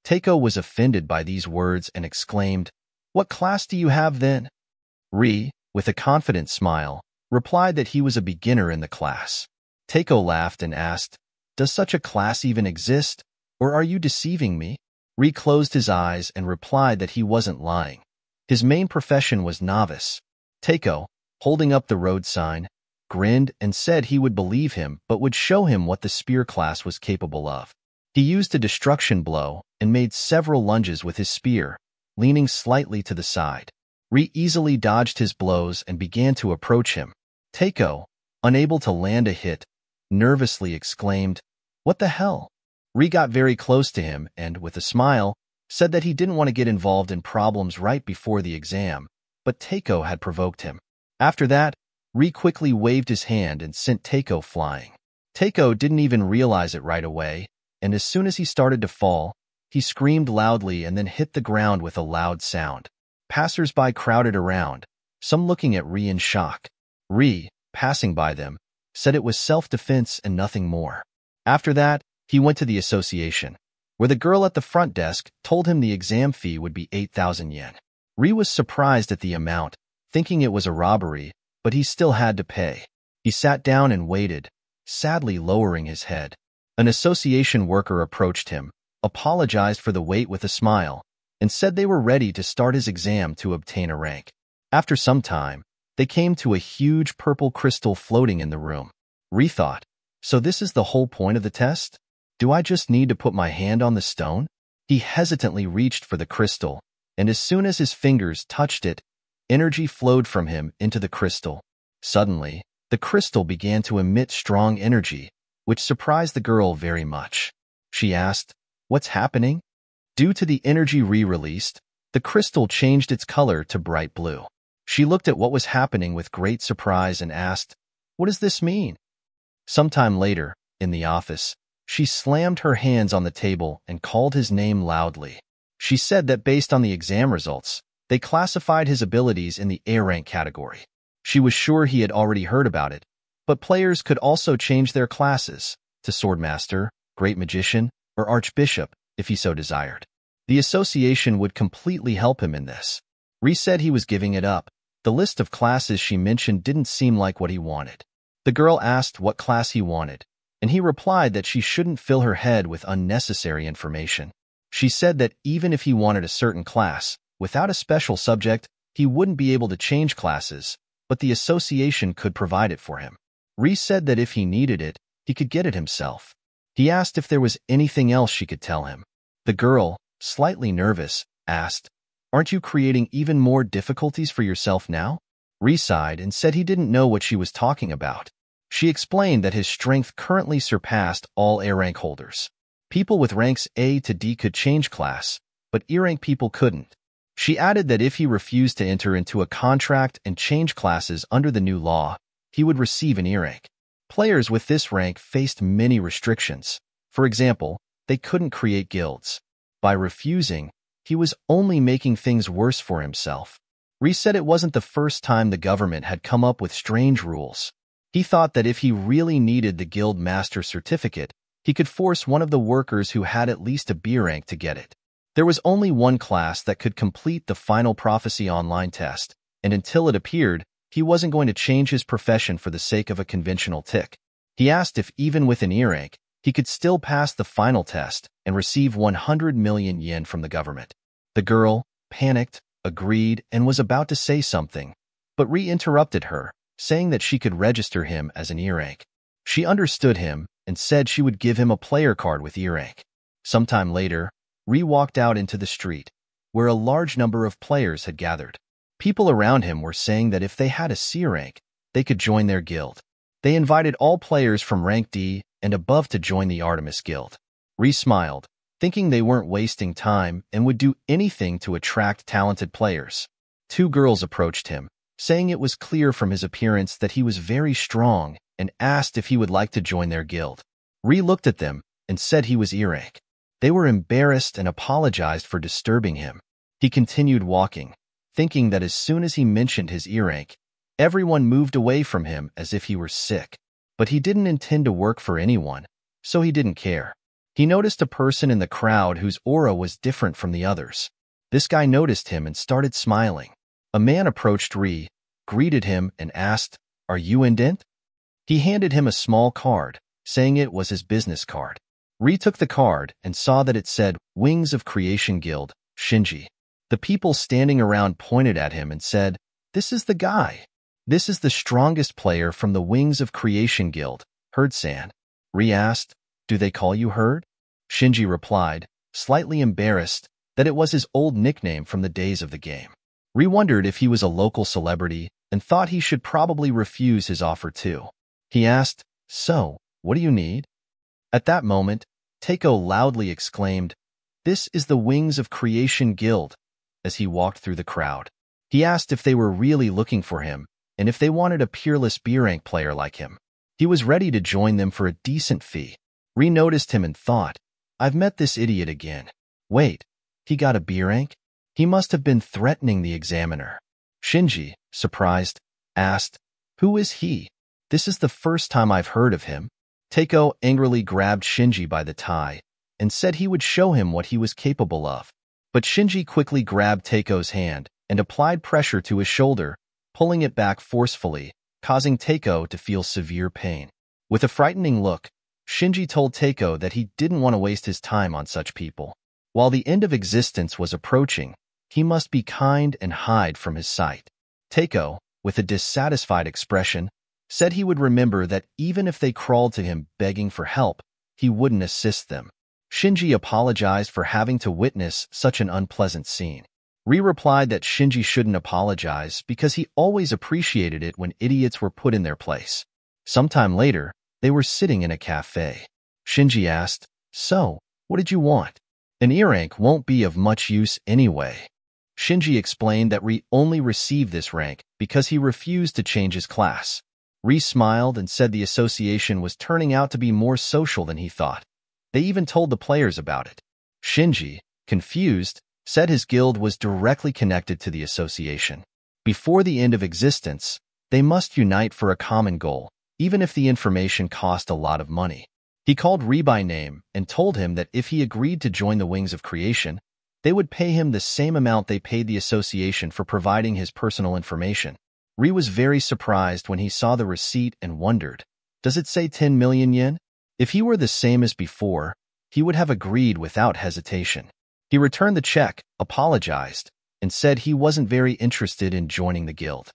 Taiko was offended by these words and exclaimed, "What class do you have then?" Rei, with a confident smile, replied that he was a beginner in the class. Taiko laughed and asked, "Does such a class even exist, or are you deceiving me?" Rei closed his eyes and replied that he wasn't lying. His main profession was novice. Taiko, holding up the road sign, grinned and said he would believe him but would show him what the spear class was capable of. He used a destruction blow and made several lunges with his spear, leaning slightly to the side. Rei easily dodged his blows and began to approach him. Taiko, unable to land a hit, nervously exclaimed, "What the hell?" Rei got very close to him and, with a smile, said that he didn't want to get involved in problems right before the exam, but Taiko had provoked him. After that, Rei quickly waved his hand and sent Taiko flying. Taiko didn't even realize it right away, and as soon as he started to fall, he screamed loudly and then hit the ground with a loud sound. Passers-by crowded around, some looking at Rei in shock. Rei, passing by them, said it was self-defense and nothing more. After that, he went to the association, where the girl at the front desk told him the exam fee would be 8,000 yen. Rei was surprised at the amount, thinking it was a robbery, but he still had to pay. He sat down and waited, sadly lowering his head. An association worker approached him, apologized for the wait with a smile, and said they were ready to start his exam to obtain a rank. After some time, they came to a huge purple crystal floating in the room. Rei thought, "So this is the whole point of the test? Do I just need to put my hand on the stone?" He hesitantly reached for the crystal, and as soon as his fingers touched it, energy flowed from him into the crystal. Suddenly, the crystal began to emit strong energy, which surprised the girl very much. She asked, "What's happening?" Due to the energy re-released, the crystal changed its color to bright blue. She looked at what was happening with great surprise and asked, "What does this mean?" Sometime later, in the office, she slammed her hands on the table and called his name loudly. She said that based on the exam results, they classified his abilities in the A rank category. She was sure he had already heard about it, but players could also change their classes to Swordmaster, Great Magician, or Archbishop, if he so desired. The association would completely help him in this. Rei said he was giving it up. The list of classes she mentioned didn't seem like what he wanted. The girl asked what class he wanted, and he replied that she shouldn't fill her head with unnecessary information. She said that even if he wanted a certain class, without a special subject, he wouldn't be able to change classes, but the association could provide it for him. Rei said that if he needed it, he could get it himself. He asked if there was anything else she could tell him. The girl, slightly nervous, asked, "Aren't you creating even more difficulties for yourself now?" Rei sighed and said he didn't know what she was talking about. She explained that his strength currently surpassed all A-rank holders. People with ranks A to D could change class, but E-rank people couldn't. She added that if he refused to enter into a contract and change classes under the new law, he would receive an E-rank. Players with this rank faced many restrictions. For example, they couldn't create guilds. By refusing, he was only making things worse for himself. Rei said it wasn't the first time the government had come up with strange rules. He thought that if he really needed the guild master certificate, he could force one of the workers who had at least a B rank to get it. There was only one class that could complete the final Prophecy Online test, and until it appeared, he wasn't going to change his profession for the sake of a conventional tick. He asked if even with an E rank, he could still pass the final test and receive 100 million yen from the government. The girl, panicked, agreed, and was about to say something, but Rei interrupted her, saying that she could register him as an E-rank. She understood him and said she would give him a player card with E-rank. Sometime later, Rei walked out into the street, where a large number of players had gathered. People around him were saying that if they had a C-rank, they could join their guild. They invited all players from rank D and above to join the Artemis Guild. Rei smiled, thinking they weren't wasting time and would do anything to attract talented players. Two girls approached him, saying it was clear from his appearance that he was very strong, and asked if he would like to join their guild. Rei looked at them and said he was E-rank. They were embarrassed and apologized for disturbing him. He continued walking, thinking that as soon as he mentioned his E-rank, everyone moved away from him as if he were sick. But he didn't intend to work for anyone, so he didn't care. He noticed a person in the crowd whose aura was different from the others. This guy noticed him and started smiling. A man approached Rei, greeted him, and asked, "Are you indent?" He handed him a small card, saying it was his business card. Rei took the card and saw that it said, "Wings of Creation Guild, Shinji." The people standing around pointed at him and said, "This is the guy. This is the strongest player from the Wings of Creation Guild, Herd-san." Rei asked, "Do they call you Herd?" Shinji replied, slightly embarrassed, that it was his old nickname from the days of the game. Rei wondered if he was a local celebrity and thought he should probably refuse his offer too. He asked, "So, what do you need?" At that moment, Taiko loudly exclaimed, "This is the Wings of Creation Guild," as he walked through the crowd. He asked if they were really looking for him and if they wanted a peerless B-rank player like him. He was ready to join them for a decent fee. Rei noticed him and thought, "I've met this idiot again. Wait, he got a B-rank? He must have been threatening the examiner." Shinji, surprised, asked, "Who is he? This is the first time I've heard of him." Taiko angrily grabbed Shinji by the tie and said he would show him what he was capable of. But Shinji quickly grabbed Taiko's hand and applied pressure to his shoulder, pulling it back forcefully, causing Taiko to feel severe pain. With a frightening look, Shinji told Taiko that he didn't want to waste his time on such people. While the end of existence was approaching, he must be kind and hide from his sight. Taiko, with a dissatisfied expression, said he would remember that even if they crawled to him begging for help, he wouldn't assist them. Shinji apologized for having to witness such an unpleasant scene. Rei replied that Shinji shouldn't apologize because he always appreciated it when idiots were put in their place. Sometime later, they were sitting in a cafe. Shinji asked, "So, what did you want? An E-rank won't be of much use anyway." Shinji explained that Rei only received this rank because he refused to change his class. Rei smiled and said the association was turning out to be more social than he thought. They even told the players about it. Shinji, confused, said his guild was directly connected to the association. Before the end of existence, they must unite for a common goal, even if the information cost a lot of money. He called Rei by name and told him that if he agreed to join the Wings of Creation, they would pay him the same amount they paid the association for providing his personal information. Rei was very surprised when he saw the receipt and wondered, "Does it say 10 million yen?" If he were the same as before, he would have agreed without hesitation. He returned the check, apologized, and said he wasn't very interested in joining the guild.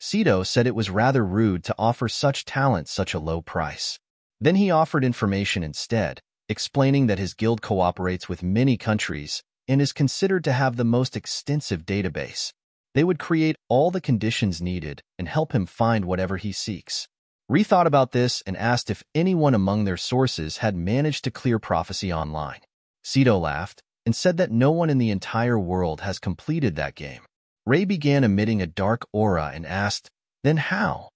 Sito said it was rather rude to offer such talent such a low price. Then he offered information instead, explaining that his guild cooperates with many countries and is considered to have the most extensive database. They would create all the conditions needed and help him find whatever he seeks. rethought about this and asked if anyone among their sources had managed to clear Prophecy Online. Seto laughed and said that no one in the entire world has completed that game. Rei began emitting a dark aura and asked, "Then how?"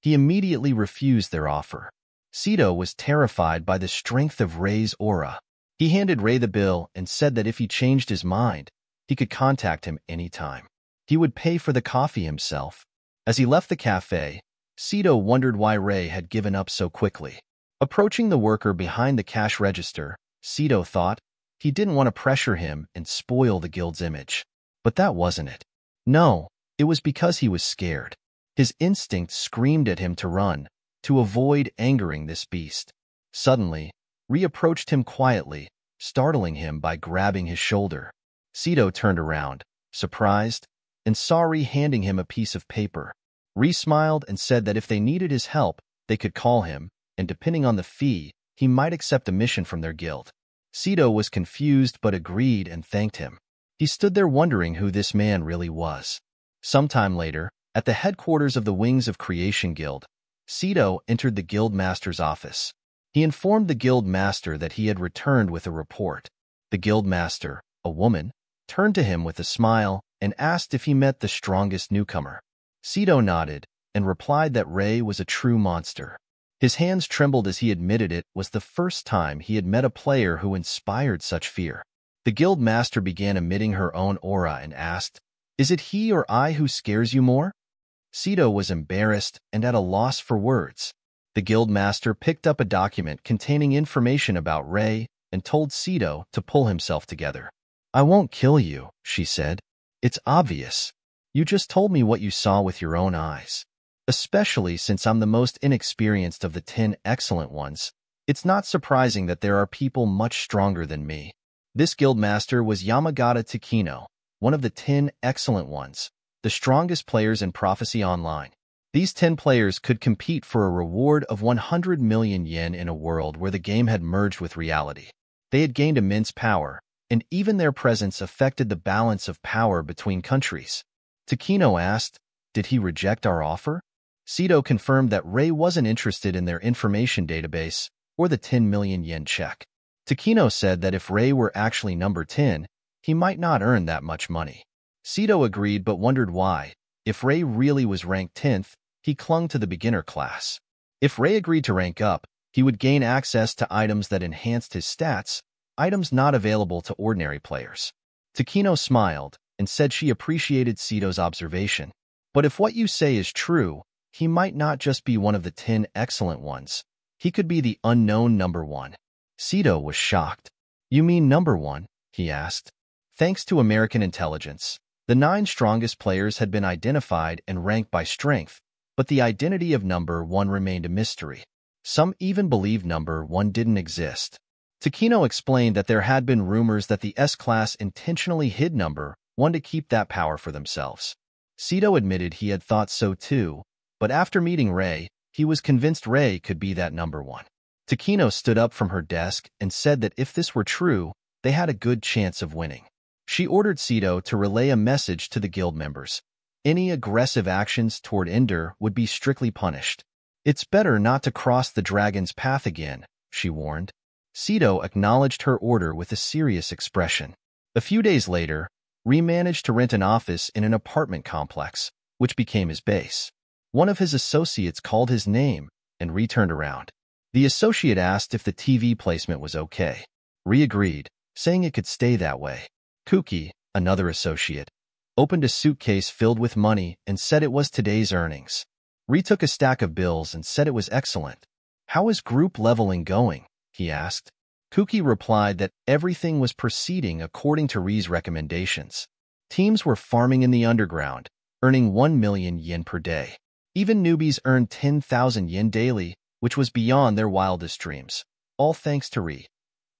He immediately refused their offer. Seto was terrified by the strength of Rei's aura. He handed Rei the bill and said that if he changed his mind, he could contact him anytime. He would pay for the coffee himself. As he left the cafe, Seto wondered why Rei had given up so quickly. Approaching the worker behind the cash register, Seto thought he didn't want to pressure him and spoil the guild's image. But that wasn't it. No, it was because he was scared. His instinct screamed at him to run, to avoid angering this beast. Suddenly, Rei approached him quietly, startling him by grabbing his shoulder. Seto turned around, surprised, and saw Rei handing him a piece of paper. Rei smiled and said that if they needed his help, they could call him, and depending on the fee, he might accept a mission from their guild. Seto was confused but agreed and thanked him. He stood there wondering who this man really was. Sometime later, at the headquarters of the Wings of Creation Guild, Seto entered the guildmaster's office. He informed the guildmaster that he had returned with a report. The guildmaster, a woman, turned to him with a smile and asked if he met the strongest newcomer. Seto nodded and replied that Rei was a true monster. His hands trembled as he admitted it was the first time he had met a player who inspired such fear. The guildmaster began emitting her own aura and asked, "Is it he or I who scares you more?" Seto was embarrassed and at a loss for words. The guildmaster picked up a document containing information about Rei and told Seto to pull himself together. "I won't kill you," she said. "It's obvious. You just told me what you saw with your own eyes. Especially since I'm the most inexperienced of the 10 excellent ones, it's not surprising that there are people much stronger than me." This guildmaster was Yamagata Tsukino, one of the 10 excellent ones, the strongest players in Prophecy Online. These 10 players could compete for a reward of 100 million yen in a world where the game had merged with reality. They had gained immense power, and even their presence affected the balance of power between countries. Tsukino asked, "Did he reject our offer?" Seto confirmed that Rei wasn't interested in their information database or the 10 million yen check. Tsukino said that if Rei were actually number 10, he might not earn that much money. Seto agreed but wondered why, if Rei really was ranked 10th, he clung to the beginner class. If Rei agreed to rank up, he would gain access to items that enhanced his stats, items not available to ordinary players. Tsukino smiled and said she appreciated Seto's observation. "But if what you say is true, he might not just be one of the 10 excellent ones. He could be the unknown number one." Seto was shocked. "You mean number one?" he asked. Thanks to American intelligence, the 9 strongest players had been identified and ranked by strength, but the identity of number 1 remained a mystery. Some even believed number 1 didn't exist. Tsukino explained that there had been rumors that the S-class intentionally hid number 1 to keep that power for themselves. Seto admitted he had thought so too, but after meeting Rei, he was convinced Rei could be that number 1. Tsukino stood up from her desk and said that if this were true, they had a good chance of winning. She ordered Seto to relay a message to the guild members. Any aggressive actions toward Ender would be strictly punished. "It's better not to cross the dragon's path again," she warned. Seto acknowledged her order with a serious expression. A few days later, Rei managed to rent an office in an apartment complex, which became his base. One of his associates called his name, and Rei turned around. The associate asked if the TV placement was okay. Rei agreed, saying it could stay that way. Kuki, another associate, opened a suitcase filled with money and said it was today's earnings. Rei took a stack of bills and said it was excellent. "How is group leveling going?" he asked. Kuki replied that everything was proceeding according to Rei's recommendations. Teams were farming in the underground, earning 1 million yen per day. Even newbies earned 10,000 yen daily, which was beyond their wildest dreams, all thanks to Rei.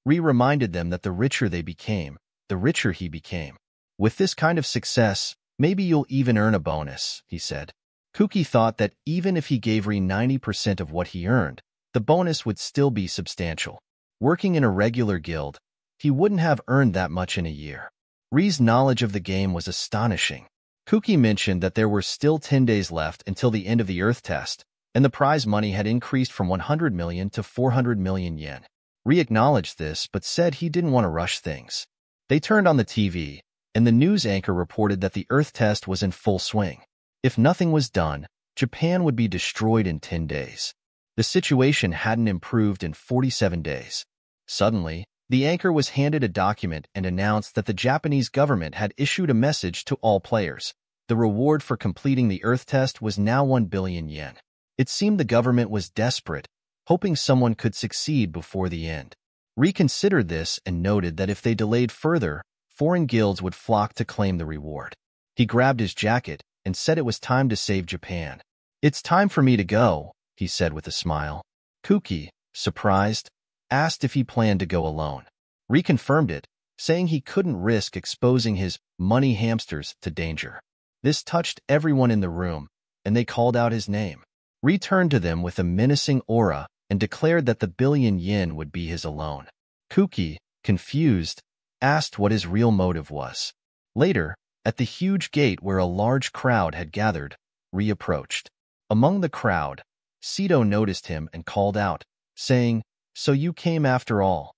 Rei reminded them that the richer they became, the richer he became. "With this kind of success, maybe you'll even earn a bonus," he said. Kuki thought that even if he gave Rei 90% of what he earned, the bonus would still be substantial. Working in a regular guild, he wouldn't have earned that much in a year. Rei's knowledge of the game was astonishing. Kuki mentioned that there were still 10 days left until the end of the Earth test, and the prize money had increased from 100 million to 400 million yen. Rei acknowledged this but said he didn't want to rush things. They turned on the TV, and the news anchor reported that the Earth test was in full swing. If nothing was done, Japan would be destroyed in 10 days. The situation hadn't improved in 47 days. Suddenly, the anchor was handed a document and announced that the Japanese government had issued a message to all players. The reward for completing the Earth test was now 1 billion yen. It seemed the government was desperate, hoping someone could succeed before the end. Rei considered this and noted that if they delayed further, foreign guilds would flock to claim the reward. He grabbed his jacket and said it was time to save Japan. "It's time for me to go," he said with a smile. Kuki, surprised, asked if he planned to go alone. Rei confirmed it, saying he couldn't risk exposing his money hamsters to danger. This touched everyone in the room, and they called out his name. Rei turned to them with a menacing aura and declared that the billion yen would be his alone. Kuki, confused, asked what his real motive was. Later, at the huge gate where a large crowd had gathered, Rei approached. Among the crowd, Sito noticed him and called out, saying, "So you came after all."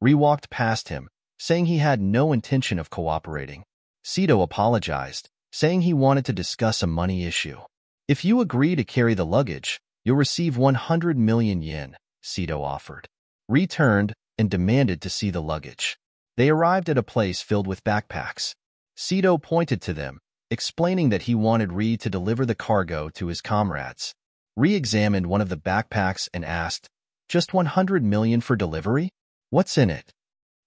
Rei walked past him, saying he had no intention of cooperating. Sito apologized, saying he wanted to discuss a money issue. "If you agree to carry the luggage, you'll receive 100 million yen, Sito offered. Rei turned and demanded to see the luggage. They arrived at a place filled with backpacks. Sito pointed to them, explaining that he wanted Rei to deliver the cargo to his comrades. Rei examined one of the backpacks and asked, "Just 100 million for delivery? What's in it?"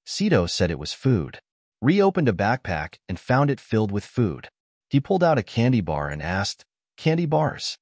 Sito said it was food. Rei opened a backpack and found it filled with food. He pulled out a candy bar and asked, "Candy bars?"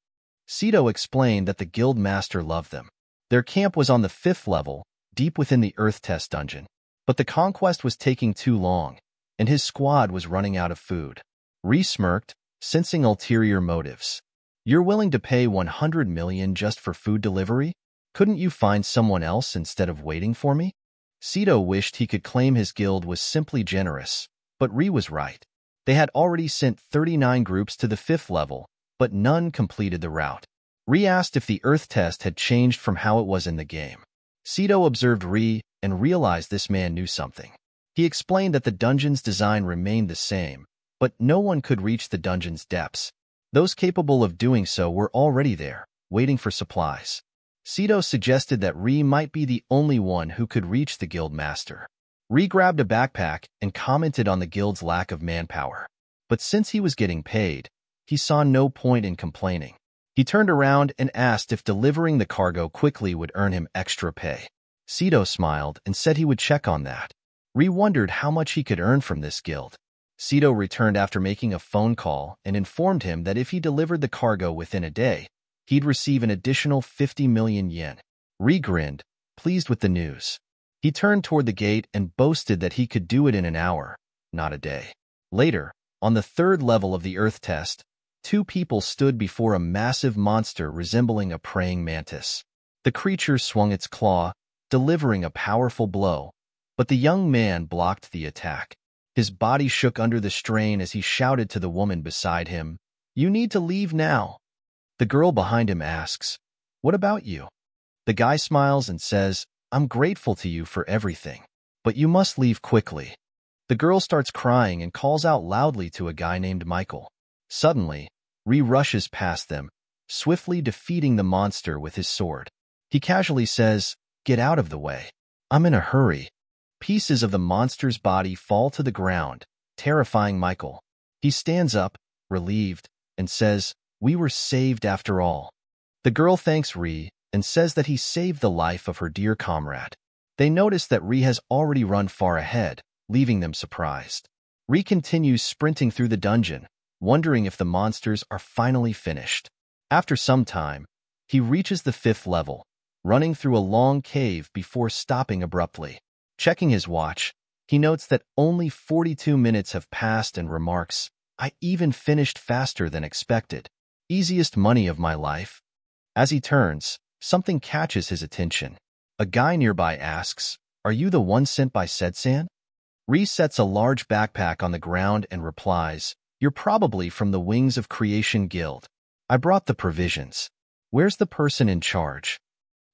Sito explained that the guild master loved them. Their camp was on the 5th level, deep within the Earth Test dungeon. But the conquest was taking too long, and his squad was running out of food. Rei smirked, sensing ulterior motives. "You're willing to pay 100 million just for food delivery? Couldn't you find someone else instead of waiting for me?" Sito wished he could claim his guild was simply generous, but Rei was right. They had already sent 39 groups to the 5th level, but none completed the route. Rei asked if the Earth test had changed from how it was in the game. Sito observed Rei and realized this man knew something. He explained that the dungeon's design remained the same, but no one could reach the dungeon's depths. Those capable of doing so were already there, waiting for supplies. Sito suggested that Rei might be the only one who could reach the guild master. Rei grabbed a backpack and commented on the guild's lack of manpower. But since he was getting paid, he saw no point in complaining. He turned around and asked if delivering the cargo quickly would earn him extra pay. Sito smiled and said he would check on that. Rei wondered how much he could earn from this guild. Sito returned after making a phone call and informed him that if he delivered the cargo within a day, he'd receive an additional 50 million yen. Rei grinned, pleased with the news. He turned toward the gate and boasted that he could do it in an hour, not a day. Later, on the 3rd level of the Earth test, two people stood before a massive monster resembling a praying mantis. The creature swung its claw, delivering a powerful blow, but the young man blocked the attack. His body shook under the strain as he shouted to the woman beside him, "You need to leave now." The girl behind him asks, "What about you?" The guy smiles and says, "I'm grateful to you for everything, but you must leave quickly." The girl starts crying and calls out loudly to a guy named Michael. Suddenly, Rei rushes past them, swiftly defeating the monster with his sword. He casually says, "Get out of the way. I'm in a hurry." Pieces of the monster's body fall to the ground, terrifying Michael. He stands up, relieved, and says, "We were saved after all." The girl thanks Rei and says that he saved the life of her dear comrade. They notice that Rei has already run far ahead, leaving them surprised. Rei continues sprinting through the dungeon, wondering if the monsters are finally finished. After some time, he reaches the 5th level, running through a long cave before stopping abruptly. Checking his watch, he notes that only 42 minutes have passed and remarks, "I even finished faster than expected. Easiest money of my life." As he turns, something catches his attention. A guy nearby asks, "Are you the one sent by Sedsan?" Rei sets a large backpack on the ground and replies, "You're probably from the Wings of Creation Guild. I brought the provisions." Where's the person in charge?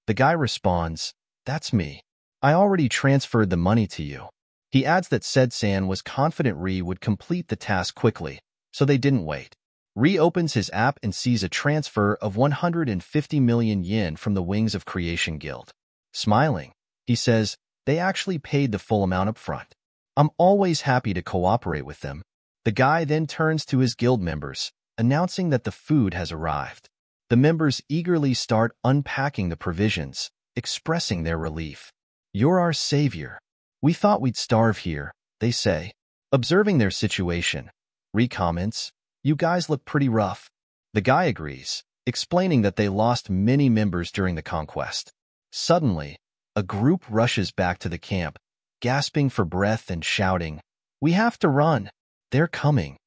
The guy responds, that's me. I already transferred the money to you. He adds that Said-san was confident Rei would complete the task quickly, so they didn't wait. Rei opens his app and sees a transfer of 150 million yen from the Wings of Creation Guild. Smiling, he says, they actually paid the full amount up front. I'm always happy to cooperate with them. The guy then turns to his guild members, announcing that the food has arrived. The members eagerly start unpacking the provisions, expressing their relief. You're our savior. We thought we'd starve here, they say. Observing their situation, Rei comments, you guys look pretty rough. The guy agrees, explaining that they lost many members during the conquest. Suddenly, a group rushes back to the camp, gasping for breath and shouting, we have to run. They're coming.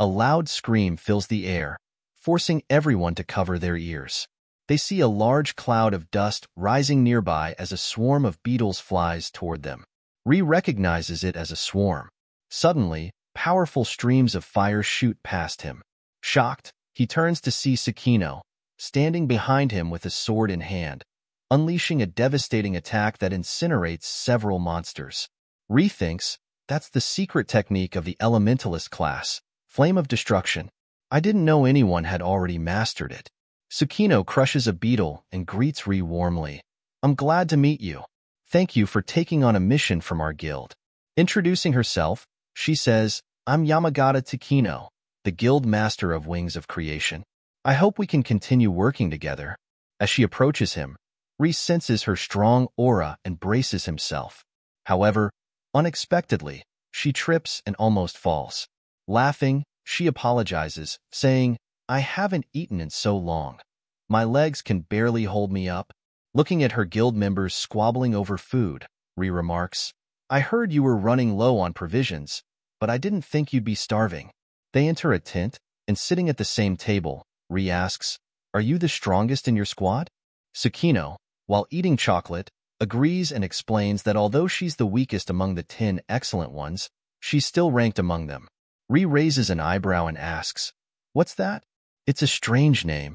A loud scream fills the air, forcing everyone to cover their ears. They see a large cloud of dust rising nearby as a swarm of beetles flies toward them. Rei recognizes it as a swarm. Suddenly, powerful streams of fire shoot past him. Shocked, he turns to see Tsukino, standing behind him with a sword in hand, unleashing a devastating attack that incinerates several monsters. Rei thinks, that's the secret technique of the Elementalist class, Flame of Destruction. I didn't know anyone had already mastered it. Tsukino crushes a beetle and greets Rei warmly. I'm glad to meet you. Thank you for taking on a mission from our guild. Introducing herself, she says, I'm Yamagata Tsukino, the guild master of Wings of Creation. I hope we can continue working together. As she approaches him, Rei senses her strong aura and braces himself. However, unexpectedly, she trips and almost falls. Laughing, she apologizes, saying, I haven't eaten in so long. My legs can barely hold me up. Looking at her guild members squabbling over food, Rei remarks, I heard you were running low on provisions, but I didn't think you'd be starving. They enter a tent, and sitting at the same table, Rei asks, are you the strongest in your squad? Tsukino, while eating chocolate, agrees and explains that although she's the weakest among the 10 excellent ones, she's still ranked among them. Rei raises an eyebrow and asks, what's that? It's a strange name.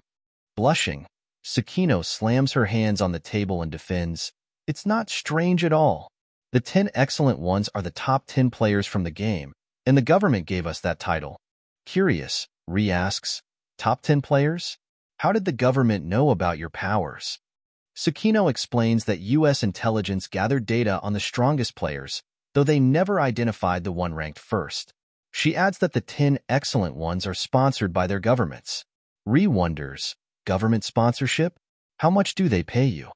Blushing, Tsukino slams her hands on the table and defends, it's not strange at all. The 10 excellent ones are the top 10 players from the game, and the government gave us that title. Curious, Rei asks, top 10 players? How did the government know about your powers? Tsukino explains that U.S. intelligence gathered data on the strongest players, though they never identified the one ranked first. She adds that the 10 excellent ones are sponsored by their governments. Rei wonders, government sponsorship? How much do they pay you?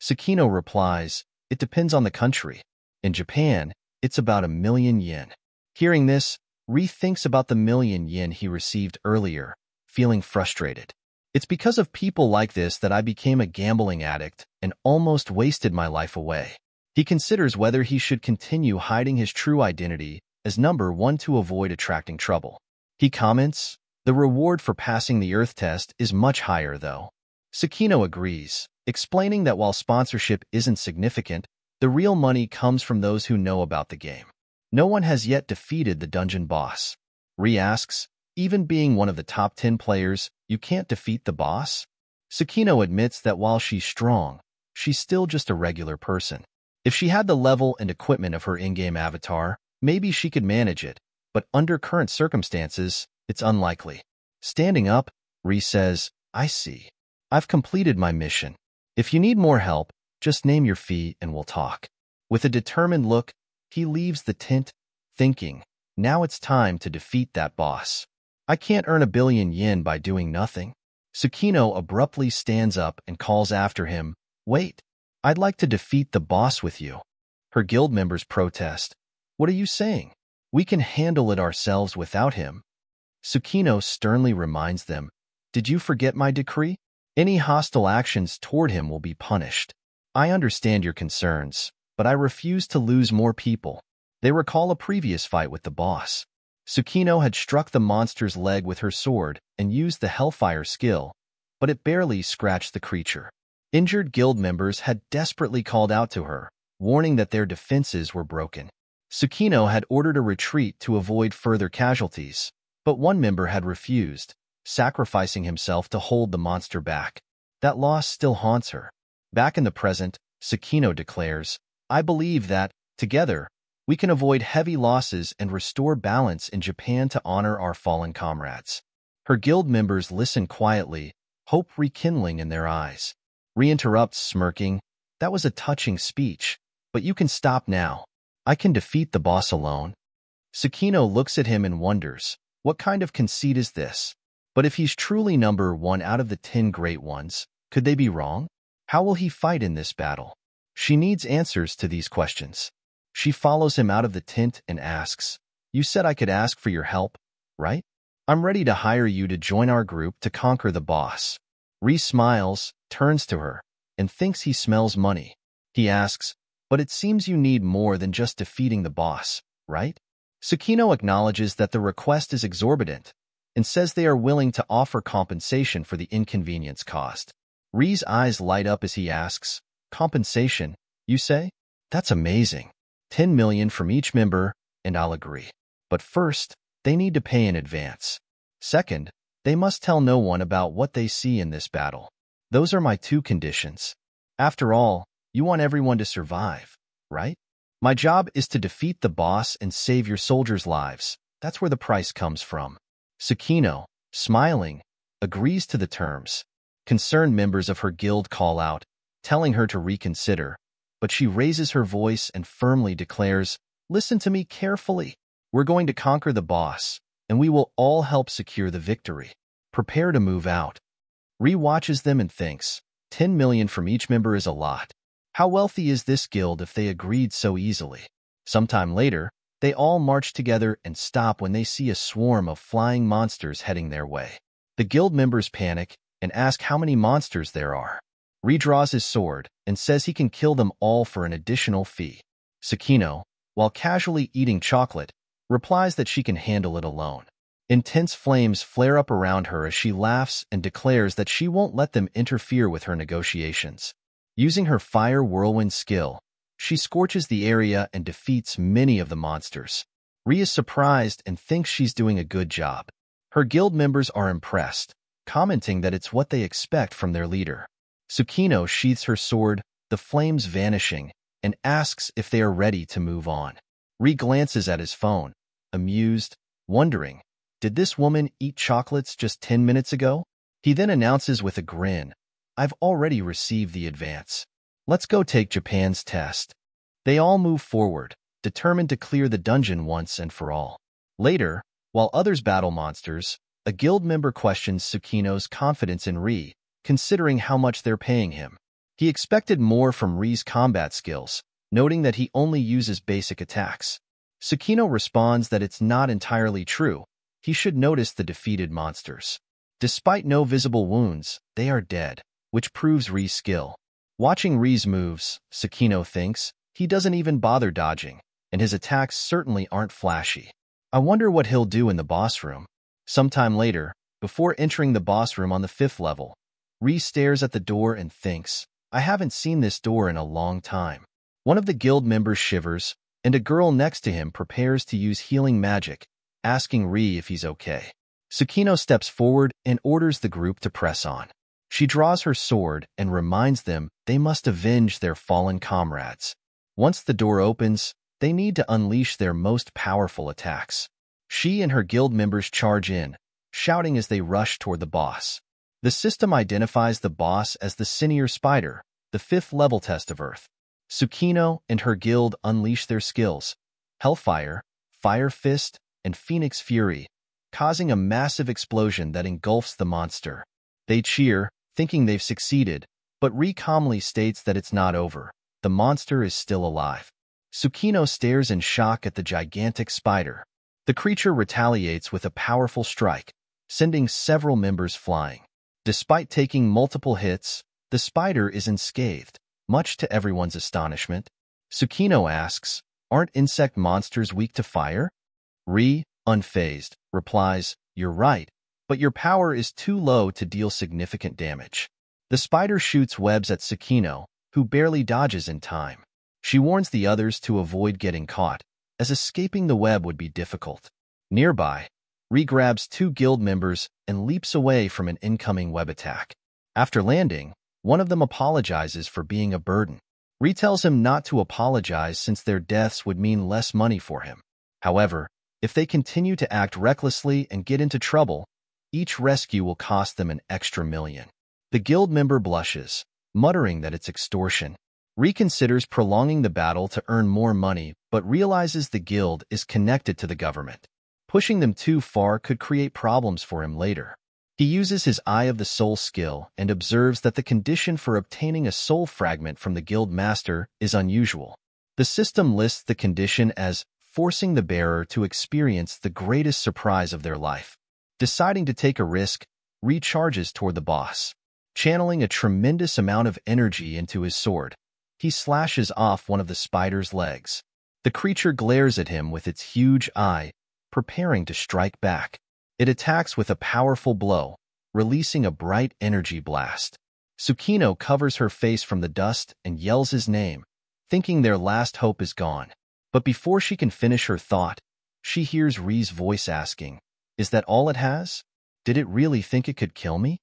Tsukino replies, it depends on the country. In Japan, it's about 1,000,000 yen. Hearing this, Rei thinks about the 1,000,000 yen he received earlier, feeling frustrated. It's because of people like this that I became a gambling addict and almost wasted my life away. He considers whether he should continue hiding his true identity as number 1 to avoid attracting trouble. He comments, the reward for passing the Earth test is much higher though. Tsukino agrees, explaining that while sponsorship isn't significant, the real money comes from those who know about the game. No one has yet defeated the dungeon boss. Rei asks, even being one of the top 10 players, you can't defeat the boss? Tsukino admits that while she's strong, she's still just a regular person. If she had the level and equipment of her in-game avatar, maybe she could manage it, but under current circumstances, it's unlikely. Standing up, Rei says, I see. I've completed my mission. If you need more help, just name your fee and we'll talk. With a determined look, he leaves the tent, thinking, now it's time to defeat that boss. I can't earn 1,000,000,000 yen by doing nothing. Tsukino abruptly stands up and calls after him, wait, I'd like to defeat the boss with you. Her guild members protest. What are you saying? We can handle it ourselves without him. Tsukino sternly reminds them, did you forget my decree? Any hostile actions toward him will be punished. I understand your concerns, but I refuse to lose more people. They recall a previous fight with the boss. Tsukino had struck the monster's leg with her sword and used the Hellfire skill, but it barely scratched the creature. Injured guild members had desperately called out to her, warning that their defenses were broken. Tsukino had ordered a retreat to avoid further casualties, but one member had refused, sacrificing himself to hold the monster back. That loss still haunts her. Back in the present, Tsukino declares, "I believe that, together, we can avoid heavy losses and restore balance in Japan to honor our fallen comrades." Her guild members listen quietly, hope rekindling in their eyes. Rei interrupts, smirking, "That was a touching speech, but you can stop now. I can defeat the boss alone." Tsukino looks at him and wonders, what kind of conceit is this? But if he's truly number one out of the 10 great ones, could they be wrong? How will he fight in this battle? She needs answers to these questions. She follows him out of the tent and asks, "You said I could ask for your help, right? I'm ready to hire you to join our group to conquer the boss." Rei smiles, turns to her, and thinks he smells money. He asks, "But it seems you need more than just defeating the boss, right?" Tsukino acknowledges that the request is exorbitant and says they are willing to offer compensation for the inconvenience caused. Rei's eyes light up as he asks, "Compensation, you say? That's amazing. 10 million from each member, and I'll agree. But first, they need to pay in advance. Second, they must tell no one about what they see in this battle. Those are my two conditions. After all, you want everyone to survive, right? My job is to defeat the boss and save your soldiers' lives. That's where the price comes from." Tsukino, smiling, agrees to the terms. Concerned members of her guild call out, telling her to reconsider, but she raises her voice and firmly declares, "Listen to me carefully. We're going to conquer the boss, and we will all help secure the victory. Prepare to move out." Rei watches them and thinks, 10 million from each member is a lot. How wealthy is this guild if they agreed so easily? Sometime later, they all march together and stop when they see a swarm of flying monsters heading their way. The guild members panic and ask how many monsters there are. Rei draws his sword and says he can kill them all for an additional fee. Tsukino, while casually eating chocolate, replies that she can handle it alone. Intense flames flare up around her as she laughs and declares that she won't let them interfere with her negotiations. Using her fire whirlwind skill, she scorches the area and defeats many of the monsters. Rei is surprised and thinks she's doing a good job. Her guild members are impressed, commenting that it's what they expect from their leader. Tsukino sheathes her sword, the flames vanishing, and asks if they are ready to move on. Rei glances at his phone, amused, wondering, did this woman eat chocolates just 10 minutes ago? He then announces with a grin, "I've already received the advance. Let's go take Japan's test." They all move forward, determined to clear the dungeon once and for all. Later, while others battle monsters, a guild member questions Tsukino's confidence in Rei, considering how much they're paying him. He expected more from Rei's combat skills, noting that he only uses basic attacks. Tsukino responds that it's not entirely true. He should notice the defeated monsters. Despite no visible wounds, they are dead, which proves Rei's skill. Watching Rei's moves, Tsukino thinks, he doesn't even bother dodging, and his attacks certainly aren't flashy. I wonder what he'll do in the boss room. Sometime later, before entering the boss room on the 5th level, Rei stares at the door and thinks, I haven't seen this door in a long time. One of the guild members shivers, and a girl next to him prepares to use healing magic, asking Rei if he's okay. Tsukino steps forward and orders the group to press on. She draws her sword and reminds them they must avenge their fallen comrades. Once the door opens, they need to unleash their most powerful attacks. She and her guild members charge in, shouting as they rush toward the boss. The system identifies the boss as the Sinier Spider, the 5th level test of Earth. Tsukino and her guild unleash their skills, Hellfire, Fire Fist, and Phoenix Fury, causing a massive explosion that engulfs the monster. They cheer, thinking they've succeeded, but Rei calmly states that it's not over. The monster is still alive. Tsukino stares in shock at the gigantic spider. The creature retaliates with a powerful strike, sending several members flying. Despite taking multiple hits, the spider is unscathed, much to everyone's astonishment. Tsukino asks, aren't insect monsters weak to fire? Rei, unfazed, replies, you're right, but your power is too low to deal significant damage. The spider shoots webs at Tsukino, who barely dodges in time. She warns the others to avoid getting caught, as escaping the web would be difficult. Nearby, Rei grabs two guild members and leaps away from an incoming web attack. After landing, one of them apologizes for being a burden. Rei tells him not to apologize since their deaths would mean less money for him. However, if they continue to act recklessly and get into trouble, each rescue will cost them an extra $1 million. The guild member blushes, muttering that it's extortion. Rei considers prolonging the battle to earn more money, but realizes the guild is connected to the government. Pushing them too far could create problems for him later. He uses his Eye of the Soul skill and observes that the condition for obtaining a soul fragment from the guild master is unusual. The system lists the condition as forcing the bearer to experience the greatest surprise of their life. Deciding to take a risk, Rei charges toward the boss. Channeling a tremendous amount of energy into his sword, he slashes off one of the spider's legs. The creature glares at him with its huge eye, preparing to strike back. It attacks with a powerful blow, releasing a bright energy blast. Tsukino covers her face from the dust and yells his name, thinking their last hope is gone. But before she can finish her thought, she hears Rei's voice asking, "Is that all it has? Did it really think it could kill me?"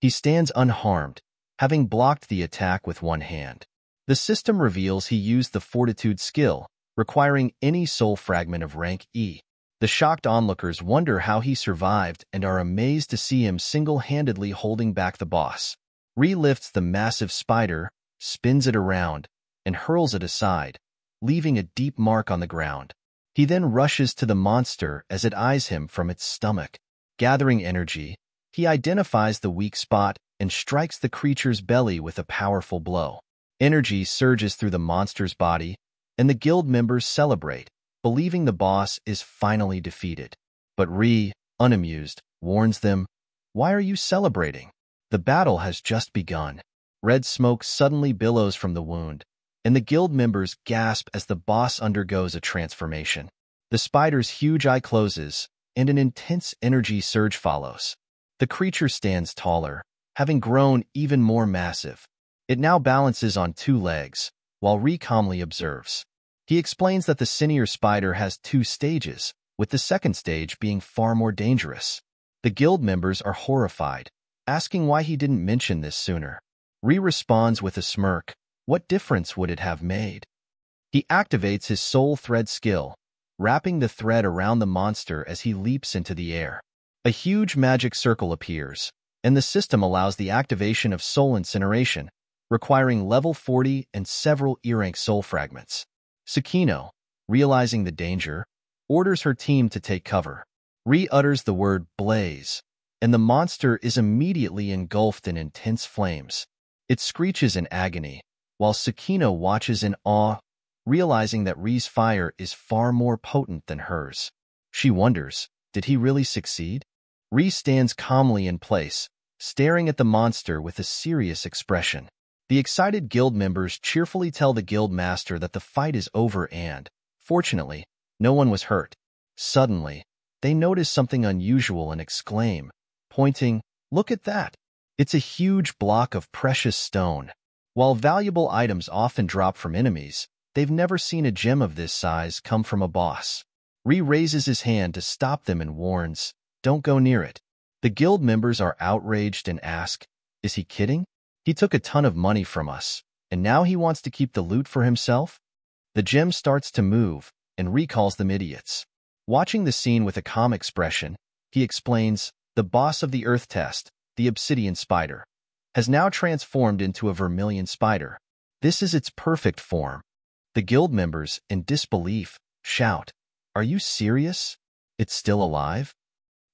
He stands unharmed, having blocked the attack with one hand. The system reveals he used the Fortitude skill, requiring any soul fragment of rank E. The shocked onlookers wonder how he survived and are amazed to see him single-handedly holding back the boss. Rei lifts the massive spider, spins it around, and hurls it aside, leaving a deep mark on the ground. He then rushes to the monster as it eyes him from its stomach. Gathering energy, he identifies the weak spot and strikes the creature's belly with a powerful blow. Energy surges through the monster's body, and the guild members celebrate, believing the boss is finally defeated. But Rei, unamused, warns them, "Why are you celebrating? The battle has just begun." Red smoke suddenly billows from the wound, and the guild members gasp as the boss undergoes a transformation. The spider's huge eye closes, and an intense energy surge follows. The creature stands taller, having grown even more massive. It now balances on two legs, while Rei calmly observes. He explains that the Sinier Spider has two stages, with the second stage being far more dangerous. The guild members are horrified, asking why he didn't mention this sooner. Rei responds with a smirk, "What difference would it have made?" He activates his Soul Thread skill, wrapping the thread around the monster as he leaps into the air. A huge magic circle appears, and the system allows the activation of Soul Incineration, requiring level 40 and several E-rank soul fragments. Tsukino, realizing the danger, orders her team to take cover. Rei utters the word "blaze," and the monster is immediately engulfed in intense flames. It screeches in agony, while Tsukino watches in awe, realizing that Rei's fire is far more potent than hers. She wonders, did he really succeed? Rei stands calmly in place, staring at the monster with a serious expression. The excited guild members cheerfully tell the guild master that the fight is over and, fortunately, no one was hurt. Suddenly, they notice something unusual and exclaim, pointing, "Look at that! It's a huge block of precious stone." While valuable items often drop from enemies, they've never seen a gem of this size come from a boss. Rei raises his hand to stop them and warns, "Don't go near it." The guild members are outraged and ask, "Is he kidding? He took a ton of money from us, and now he wants to keep the loot for himself?" The gem starts to move, and Rei calls them idiots. Watching the scene with a calm expression, he explains, "The boss of the Earth Test, the Obsidian Spider, has now transformed into a Vermilion Spider. This is its perfect form." The guild members, in disbelief, shout, "Are you serious? It's still alive?"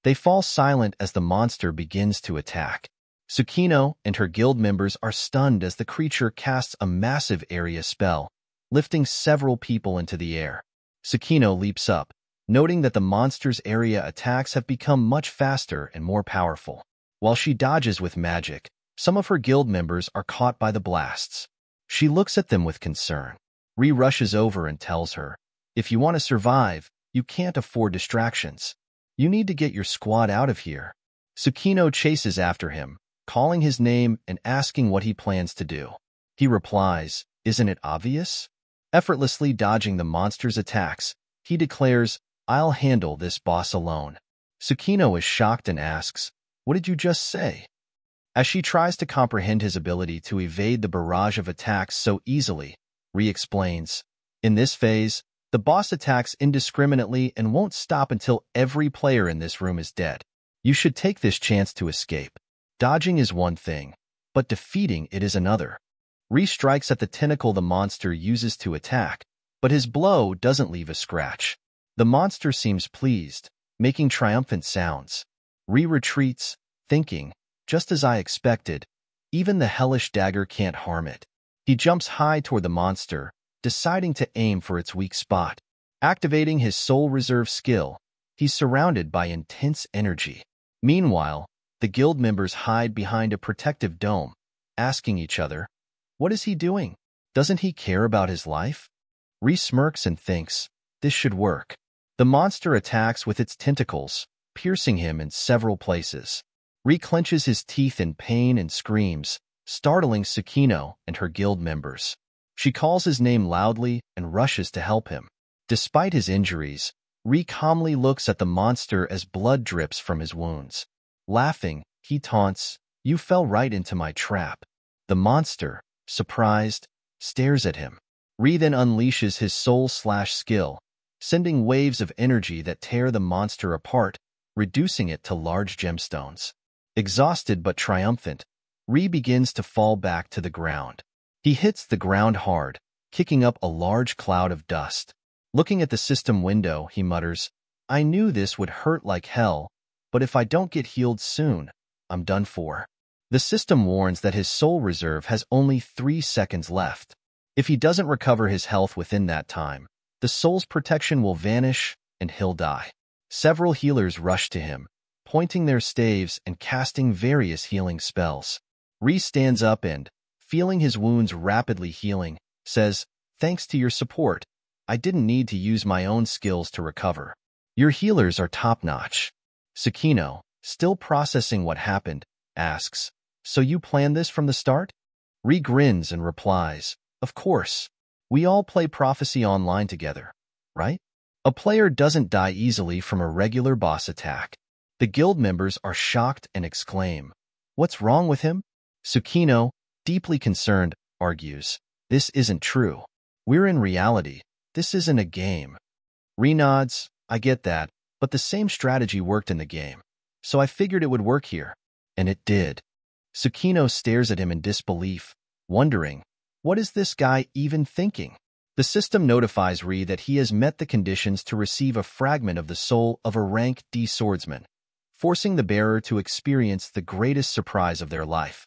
They fall silent as the monster begins to attack. Tsukino and her guild members are stunned as the creature casts a massive area spell, lifting several people into the air. Tsukino leaps up, noting that the monster's area attacks have become much faster and more powerful. While she dodges with magic, some of her guild members are caught by the blasts. She looks at them with concern. Rei rushes over and tells her, "If you want to survive, you can't afford distractions. You need to get your squad out of here." Tsukino chases after him, calling his name and asking what he plans to do. He replies, "Isn't it obvious?" Effortlessly dodging the monster's attacks, he declares, "I'll handle this boss alone." Tsukino is shocked and asks, "What did you just say?" As she tries to comprehend his ability to evade the barrage of attacks so easily, Rei explains, in this phase, the boss attacks indiscriminately and won't stop until every player in this room is dead. You should take this chance to escape. Dodging is one thing, but defeating it is another. Rei strikes at the tentacle the monster uses to attack, but his blow doesn't leave a scratch. The monster seems pleased, making triumphant sounds. Rei retreats, thinking, just as I expected, even the hellish dagger can't harm it. He jumps high toward the monster, deciding to aim for its weak spot. Activating his Soul Reserve skill, he's surrounded by intense energy. Meanwhile, the guild members hide behind a protective dome, asking each other, what is he doing? Doesn't he care about his life? Rei smirks and thinks, this should work. The monster attacks with its tentacles, piercing him in several places. Rei clenches his teeth in pain and screams, startling Tsukino and her guild members. She calls his name loudly and rushes to help him. Despite his injuries, Rei calmly looks at the monster as blood drips from his wounds. Laughing, he taunts, "You fell right into my trap." The monster, surprised, stares at him. Rei then unleashes his Soul Slash skill, sending waves of energy that tear the monster apart, reducing it to large gemstones. Exhausted but triumphant, Rei begins to fall back to the ground. He hits the ground hard, kicking up a large cloud of dust. Looking at the system window, he mutters, I knew this would hurt like hell, but if I don't get healed soon, I'm done for. The system warns that his Soul Reserve has only 3 seconds left. If he doesn't recover his health within that time, the soul's protection will vanish and he'll die. Several healers rush to him, pointing their staves and casting various healing spells. Rei stands up and, feeling his wounds rapidly healing, says, thanks to your support, I didn't need to use my own skills to recover. Your healers are top-notch. Tsukino, still processing what happened, asks, so you planned this from the start? Rei grins and replies, of course. We all play Prophecy Online together, right? A player doesn't die easily from a regular boss attack. The guild members are shocked and exclaim, what's wrong with him? Tsukino, deeply concerned, argues, this isn't true. We're in reality. This isn't a game. Rei nods, I get that, but the same strategy worked in the game, so I figured it would work here. And it did. Tsukino stares at him in disbelief, wondering, what is this guy even thinking? The system notifies Rei that he has met the conditions to receive a fragment of the soul of a rank D swordsman, forcing the bearer to experience the greatest surprise of their life.